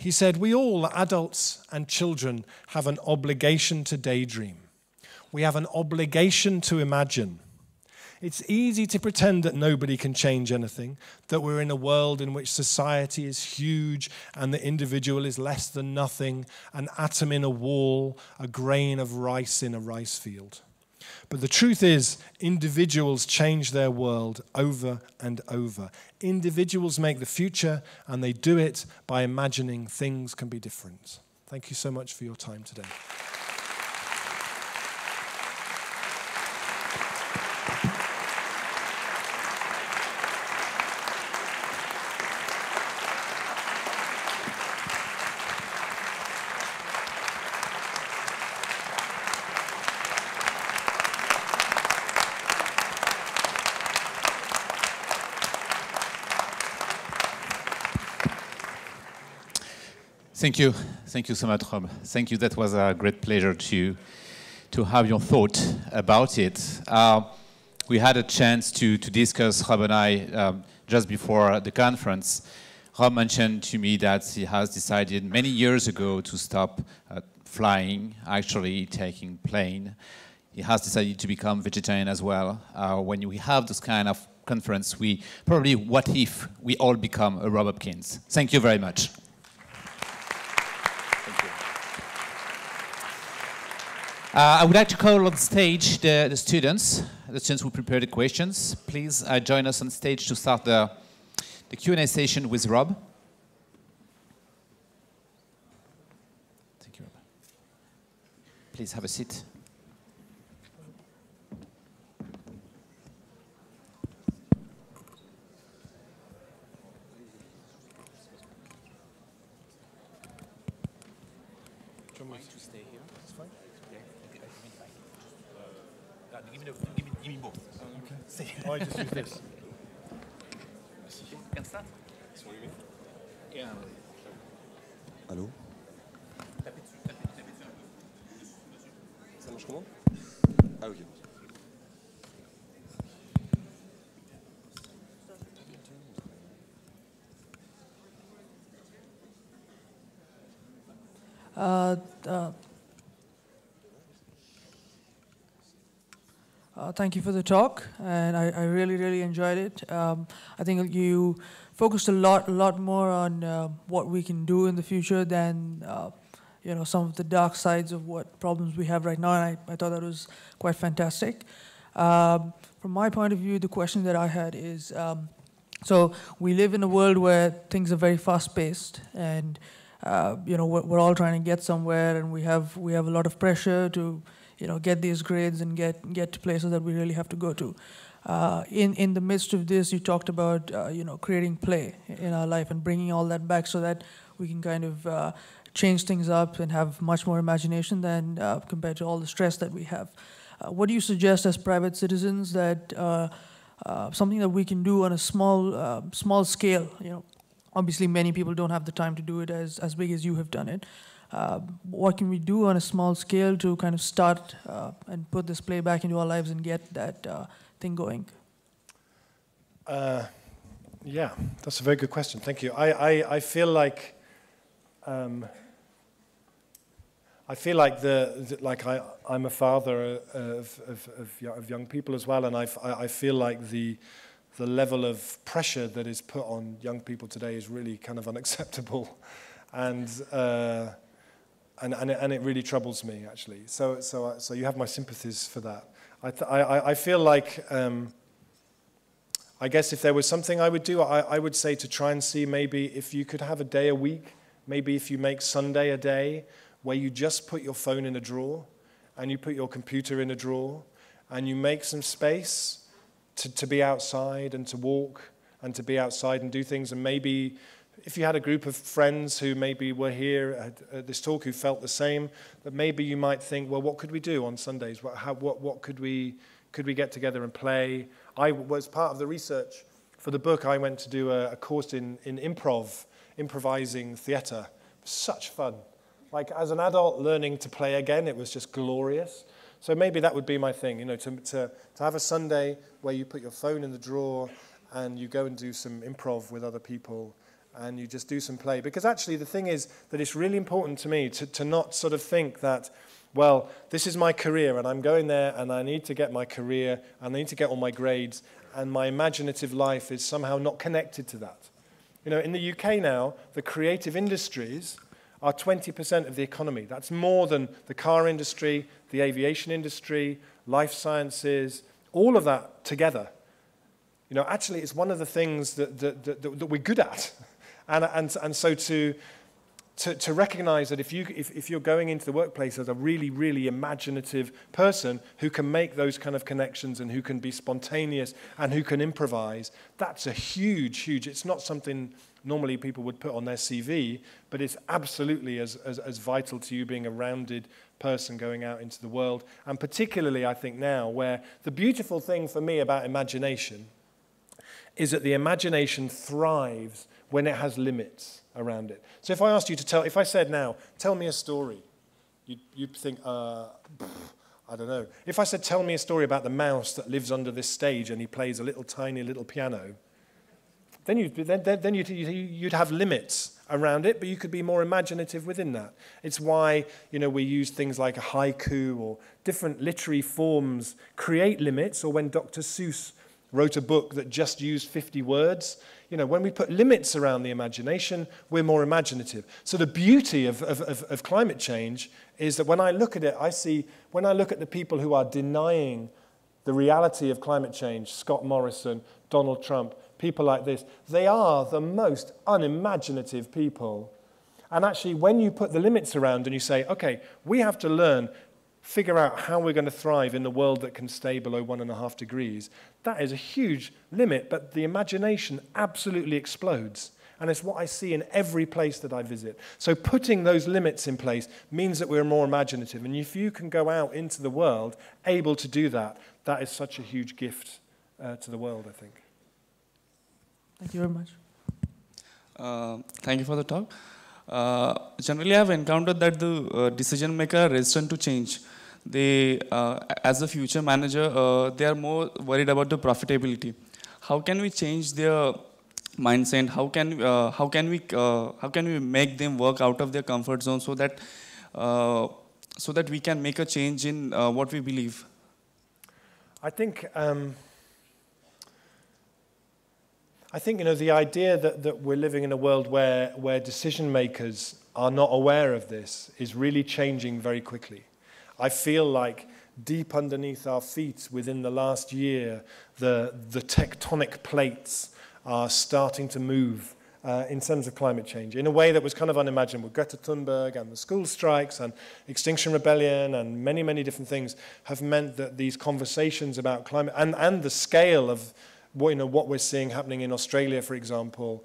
He said, "We all, adults and children, have an obligation to daydream. We have an obligation to imagine. It's easy to pretend that nobody can change anything, that we're in a world in which society is huge and the individual is less than nothing, an atom in a wall, a grain of rice in a rice field. But the truth is, individuals change their world over and over. Individuals make the future, and they do it by imagining things can be different." Thank you so much for your time today. Thank you. Thank you so much, Rob. Thank you. That was a great pleasure to have your thought about it. We had a chance to discuss, Rob and I, just before the conference. Rob mentioned to me that he has decided many years ago to stop flying, actually taking plane. He has decided to become vegetarian as well. When we have this kind of conference, we probably, what if we all become a Rob Hopkins? Thank you very much. I would like to call on stage the students who prepared the questions. Please join us on stage to start the Q&A session with Rob. Thank you, Rob. Please have a seat. Oh, I just use this. Can start? That's what you mean? Yeah. Allô? Tapez dessus un peu. Ça marche comment? Ah, ok. Thank you for the talk, and I really enjoyed it. I think you focused a lot more on what we can do in the future than you know, some of the dark sides of what problems we have right now, and I thought that was quite fantastic. From my point of view, the question that I had is, so we live in a world where things are very fast-paced, and you know, we're all trying to get somewhere, and we have a lot of pressure to, you know, get these grades and get to places that we really have to go to. In the midst of this, you talked about you know, creating play in our life and bringing all that back so that we can kind of change things up and have much more imagination than compared to all the stress that we have. What do you suggest as private citizens that something that we can do on a small scale? You know, obviously many people don't have the time to do it as big as you have done it. What can we do on a small scale to kind of start and put this play back into our lives and get that thing going? Yeah, that's a very good question. Thank you. I feel like I'm a father of young people as well, and I feel like the level of pressure that is put on young people today is really kind of unacceptable, and it really troubles me, actually. So you have my sympathies for that. I feel like, I guess if there was something I would do, I would say to try and see maybe if you could have a day a week, maybe if you make Sunday a day where you just put your phone in a drawer and you put your computer in a drawer and you make some space to be outside and to walk and to be outside and do things, and maybe If you had a group of friends who maybe were here at this talk who felt the same, that maybe you might think, well, what could we do on Sundays? What could we get together and play? I was part of the research for the book. I went to do a course in improvising theatre. Such fun. Like, as an adult learning to play again, it was just glorious. So maybe that would be my thing, you know, to have a Sunday where you put your phone in the drawer and you go and do some improv with other people and you just do some play. Because actually the thing is that it's really important to me to not sort of think that, well, this is my career and I'm going there and I need to get my career and I need to get all my grades and my imaginative life is somehow not connected to that. You know, in the UK now, the creative industries are 20% of the economy. That's more than the car industry, the aviation industry, life sciences, all of that together. You know, actually, it's one of the things that we're good at. And so to recognize that if you're going into the workplace as a really, really imaginative person who can make those kind of connections and who can be spontaneous and who can improvise, that's a huge, huge, it's not something normally people would put on their CV, but it's absolutely as vital to you being a rounded person going out into the world. And particularly, I think now, where the beautiful thing for me about imagination is that the imagination thrives when it has limits around it. So if I asked you to tell, if I said now, tell me a story, you'd think, I don't know. If I said, tell me a story about the mouse that lives under this stage and he plays a little tiny little piano, then you'd have limits around it, but you could be more imaginative within that. It's why, you know, we use things like a haiku or different literary forms create limits, or when Dr. Seuss wrote a book that just used 50 words. You know, when we put limits around the imagination, we're more imaginative. So the beauty of climate change is that when I look at it, I see, when I look at the people who are denying the reality of climate change, Scott Morrison, Donald Trump, people like this, they are the most unimaginative people. And actually, when you put the limits around and you say, okay, we have to learn, figure out how we're going to thrive in the world that can stay below 1.5 degrees, that is a huge limit, but the imagination absolutely explodes. And it's what I see in every place that I visit. So putting those limits in place means that we're more imaginative. And if you can go out into the world able to do that, that is such a huge gift to the world, I think. Thank you very much. Thank you for the talk. Generally, I've encountered that the decision maker are resistant to change. They, as a future manager, they are more worried about the profitability. How can we change their mindset? How can we make them work out of their comfort zone so that we can make a change in what we believe? I think. I think, you know, the idea that we're living in a world where decision makers are not aware of this is really changing very quickly. I feel like deep underneath our feet within the last year, the tectonic plates are starting to move in terms of climate change in a way that was kind of unimaginable. Greta Thunberg and the school strikes and Extinction Rebellion and many, many different things have meant that these conversations about climate and the scale of what we're seeing happening in Australia, for example,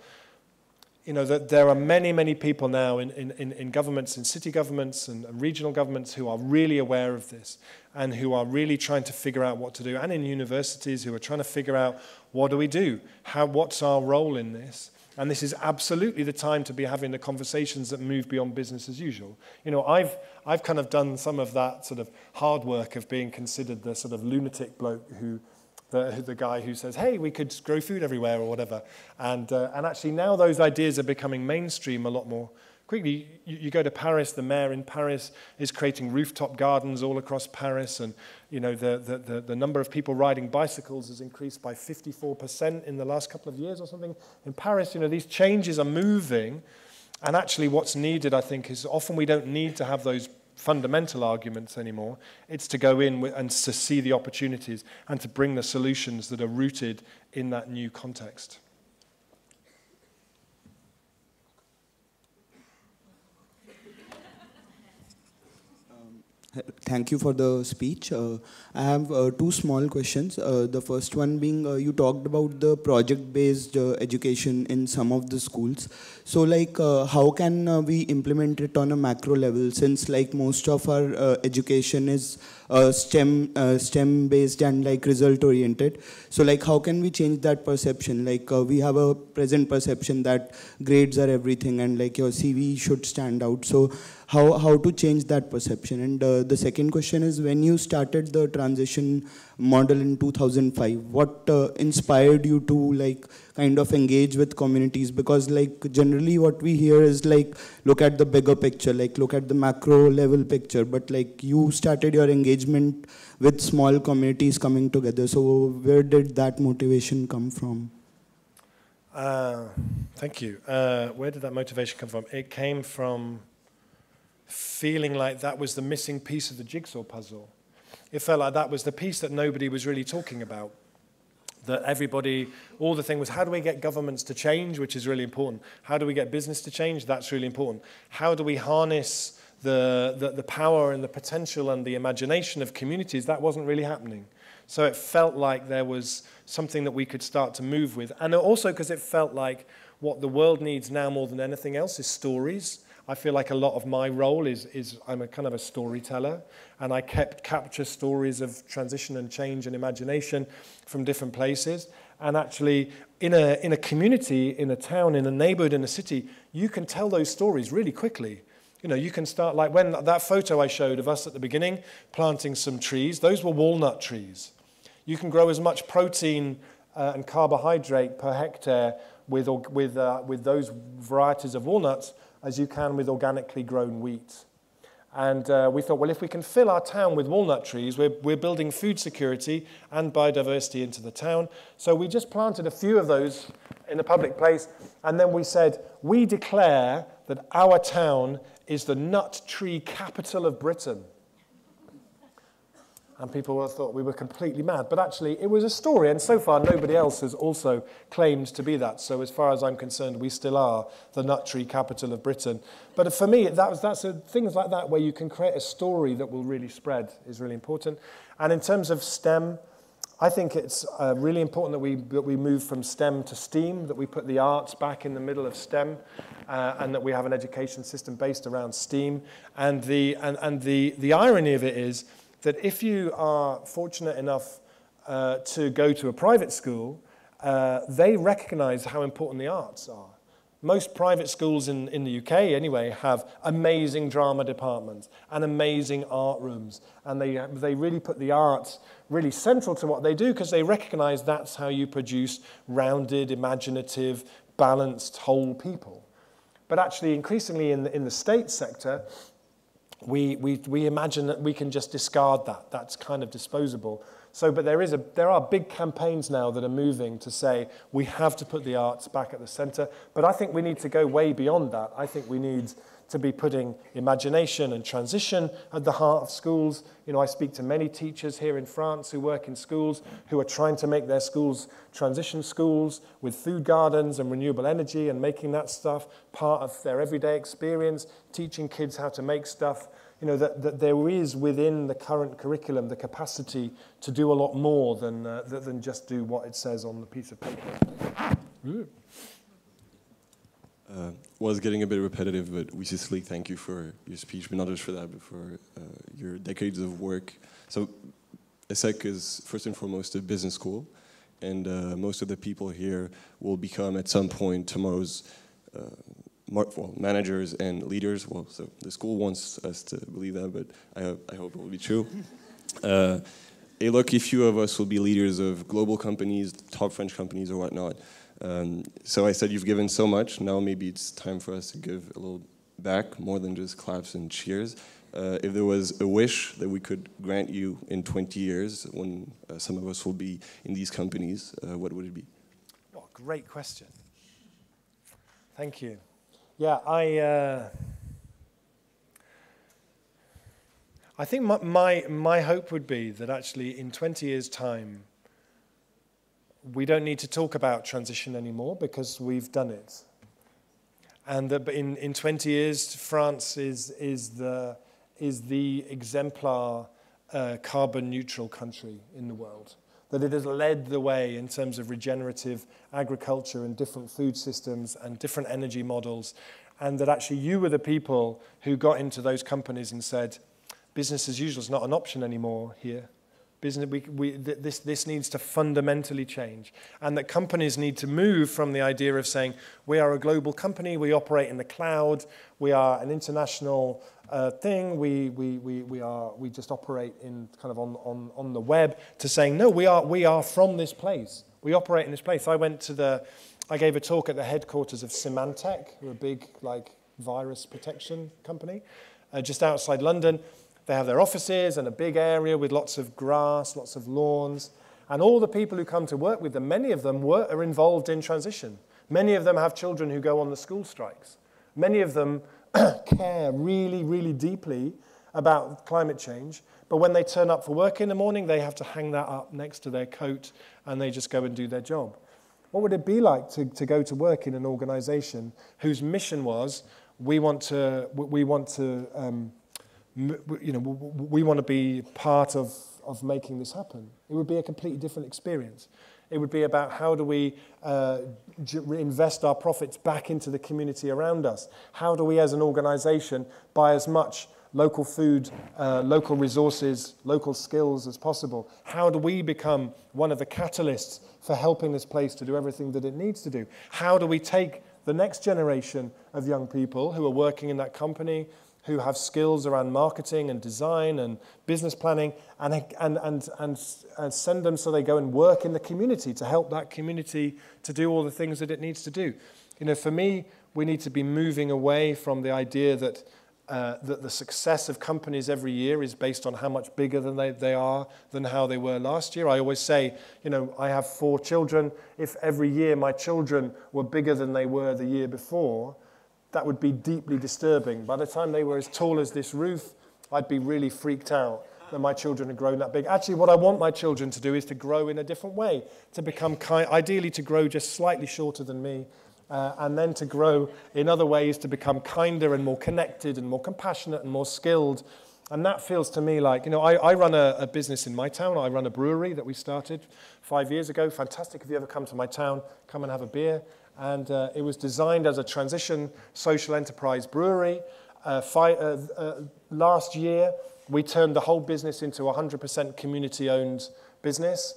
you know, that there are many, many people now in governments, in city governments and regional governments who are really aware of this and who are really trying to figure out what to do, and in universities who are trying to figure out what do we do, what's our role in this. And this is absolutely the time to be having the conversations that move beyond business as usual. You know, I've kind of done some of that sort of hard work of being considered the sort of lunatic bloke who... The guy who says, hey, we could grow food everywhere or whatever. And actually now those ideas are becoming mainstream a lot more quickly. You go to Paris, the mayor in Paris is creating rooftop gardens all across Paris. And, you know, the number of people riding bicycles has increased by 54% in the last couple of years or something. In Paris, you know, these changes are moving. And actually what's needed, I think, is often we don't need to have those fundamental arguments anymore. It's to go in and to see the opportunities and to bring the solutions that are rooted in that new context. Thank you for the speech. I have two small questions. The first one being, you talked about the project-based education in some of the schools. So like, how can we implement it on a macro level, since like most of our education is STEM-based and like result-oriented? So like, how can we change that perception? Like, we have a present perception that grades are everything and like your CV should stand out. So how to change that perception? And the second question is, when you started the transition model in 2005, what inspired you to like kind of engage with communities? Because like generally what we hear is like, look at the bigger picture, like look at the macro level picture, but like you started your engagement with small communities coming together. So where did that motivation come from? Thank you. Where did that motivation come from? It came from feeling like that was the missing piece of the jigsaw puzzle. It felt like that was the piece that nobody was really talking about. That everybody, all the thing was, how do we get governments to change, which is really important. How do we get business to change? That's really important. How do we harness the power and the potential and the imagination of communities? That wasn't really happening. So it felt like there was something that we could start to move with. And also because it felt like what the world needs now more than anything else is stories. I feel like a lot of my role is I'm a kind of a storyteller, and I capture stories of transition and change and imagination from different places. And actually, in a community, in a town, in a neighborhood, in a city, you can tell those stories really quickly. You know, you can start, like when that photo I showed of us at the beginning, planting some trees, those were walnut trees. You can grow as much protein and carbohydrate per hectare with those varieties of walnuts as you can with organically grown wheat. And we thought, well, if we can fill our town with walnut trees, we're building food security and biodiversity into the town. So we just planted a few of those in a public place, and then we said, we declare that our town is the nut tree capital of Britain. And people thought we were completely mad. But actually, it was a story, and so far, nobody else has also claimed to be that. So as far as I'm concerned, we still are the nut tree capital of Britain. But for me, that's things like that where you can create a story that will really spread is really important. And in terms of STEM, I think it's really important that we move from STEM to STEAM, that we put the arts back in the middle of STEM, and that we have an education system based around STEAM. And the irony of it is that if you are fortunate enough to go to a private school, they recognize how important the arts are. Most private schools in the UK, anyway, have amazing drama departments and amazing art rooms. And they really put the arts really central to what they do, because they recognize that's how you produce rounded, imaginative, balanced, whole people. But actually, increasingly in the state sector, we imagine that we can just discard that. That's kind of disposable. So, but there are big campaigns now that are moving to say we have to put the arts back at the center. But I think we need to go way beyond that. I think we need to be putting imagination and transition at the heart of schools. You know, I speak to many teachers here in France who work in schools who are trying to make their schools transition schools with food gardens and renewable energy and making that stuff part of their everyday experience, teaching kids how to make stuff. You know, that there is within the current curriculum the capacity to do a lot more than just do what it says on the piece of paper. Ooh. Was getting a bit repetitive, but Wicicely, thank you for your speech, but not just for that, but for your decades of work. So ESSEC is first and foremost a business school, and most of the people here will become at some point tomorrow's managers and leaders. Well, so the school wants us to believe that, but I hope it will be true. A lucky few of us will be leaders of global companies, top French companies or whatnot. So I said, you've given so much, now maybe it's time for us to give a little back, more than just claps and cheers. If there was a wish that we could grant you in 20 years, when some of us will be in these companies, what would it be? What a great question. Thank you. Yeah, I think my hope would be that actually in 20 years' time, we don't need to talk about transition anymore because we've done it. And in 20 years, France is, is the, is the exemplar carbon neutral country in the world, that it has led the way in terms of regenerative agriculture and different food systems and different energy models, and that actually you were the people who got into those companies and said, business as usual is not an option anymore here. Business, this needs to fundamentally change, and that companies need to move from the idea of saying, we are a global company, we operate in the cloud, we are an international thing, we just operate in kind of on the web, to saying, no, we are from this place, we operate in this place. I gave a talk at the headquarters of Symantec, who are a big like virus protection company, just outside London. They have their offices and a big area with lots of grass, lots of lawns. And all the people who come to work with them, many of them are involved in transition. Many of them have children who go on the school strikes. Many of them care really, really deeply about climate change. But when they turn up for work in the morning, they have to hang that up next to their coat, and they just go and do their job. What would it be like to go to work in an organization whose mission was, we want to be part of making this happen? It would be a completely different experience. It would be about how do we reinvest our profits back into the community around us? How do we as an organization buy as much local food, local resources, local skills as possible? How do we become one of the catalysts for helping this place to do everything that it needs to do? How do we take the next generation of young people who are working in that company, who have skills around marketing and design and business planning, and send them so they go and work in the community to help that community to do all the things that it needs to do? You know, for me, we need to be moving away from the idea that, that the success of companies every year is based on how much bigger than they are than how they were last year. I always say, you know, I have 4 children. If every year my children were bigger than they were the year before, that would be deeply disturbing. By the time they were as tall as this roof, I'd be really freaked out that my children had grown that big. Actually, what I want my children to do is to grow in a different way, to become kind, ideally to grow just slightly shorter than me, and then to grow in other ways, to become kinder and more connected and more compassionate and more skilled. And that feels to me like, you know, I run a business in my town. I run a brewery that we started 5 years ago. Fantastic. If you ever come to my town, come and have a beer. And it was designed as a transition social enterprise brewery. Last year, we turned the whole business into a 100% community-owned business.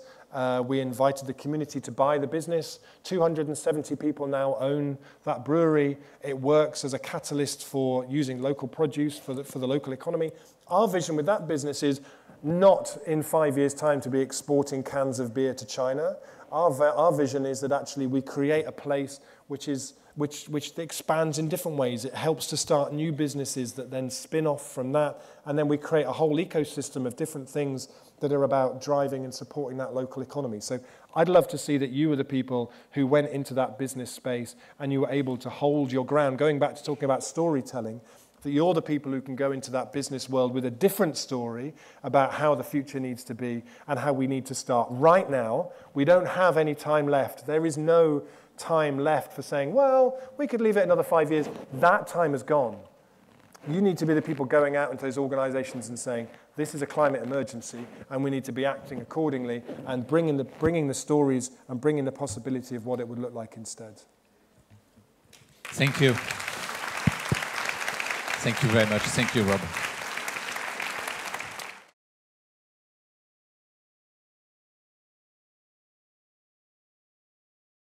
We invited the community to buy the business. 270 people now own that brewery. It works as a catalyst for using local produce for the local economy. Our vision with that business is not in 5 years' time to be exporting cans of beer to China. Our vision is that actually we create a place which expands in different ways. It helps to start new businesses that then spin off from that, and then we create a whole ecosystem of different things that are about driving and supporting that local economy. So I'd love to see that you were the people who went into that business space and you were able to hold your ground. Going back to talking about storytelling, that you're the people who can go into that business world with a different story about how the future needs to be and how we need to start right now. We don't have any time left. There is no time left for saying, well, we could leave it another 5 years. That time is gone. You need to be the people going out into those organizations and saying, this is a climate emergency, and we need to be acting accordingly, and bringing the stories and bringing the possibility of what it would look like instead. Thank you. Thank you very much. Thank you, Rob.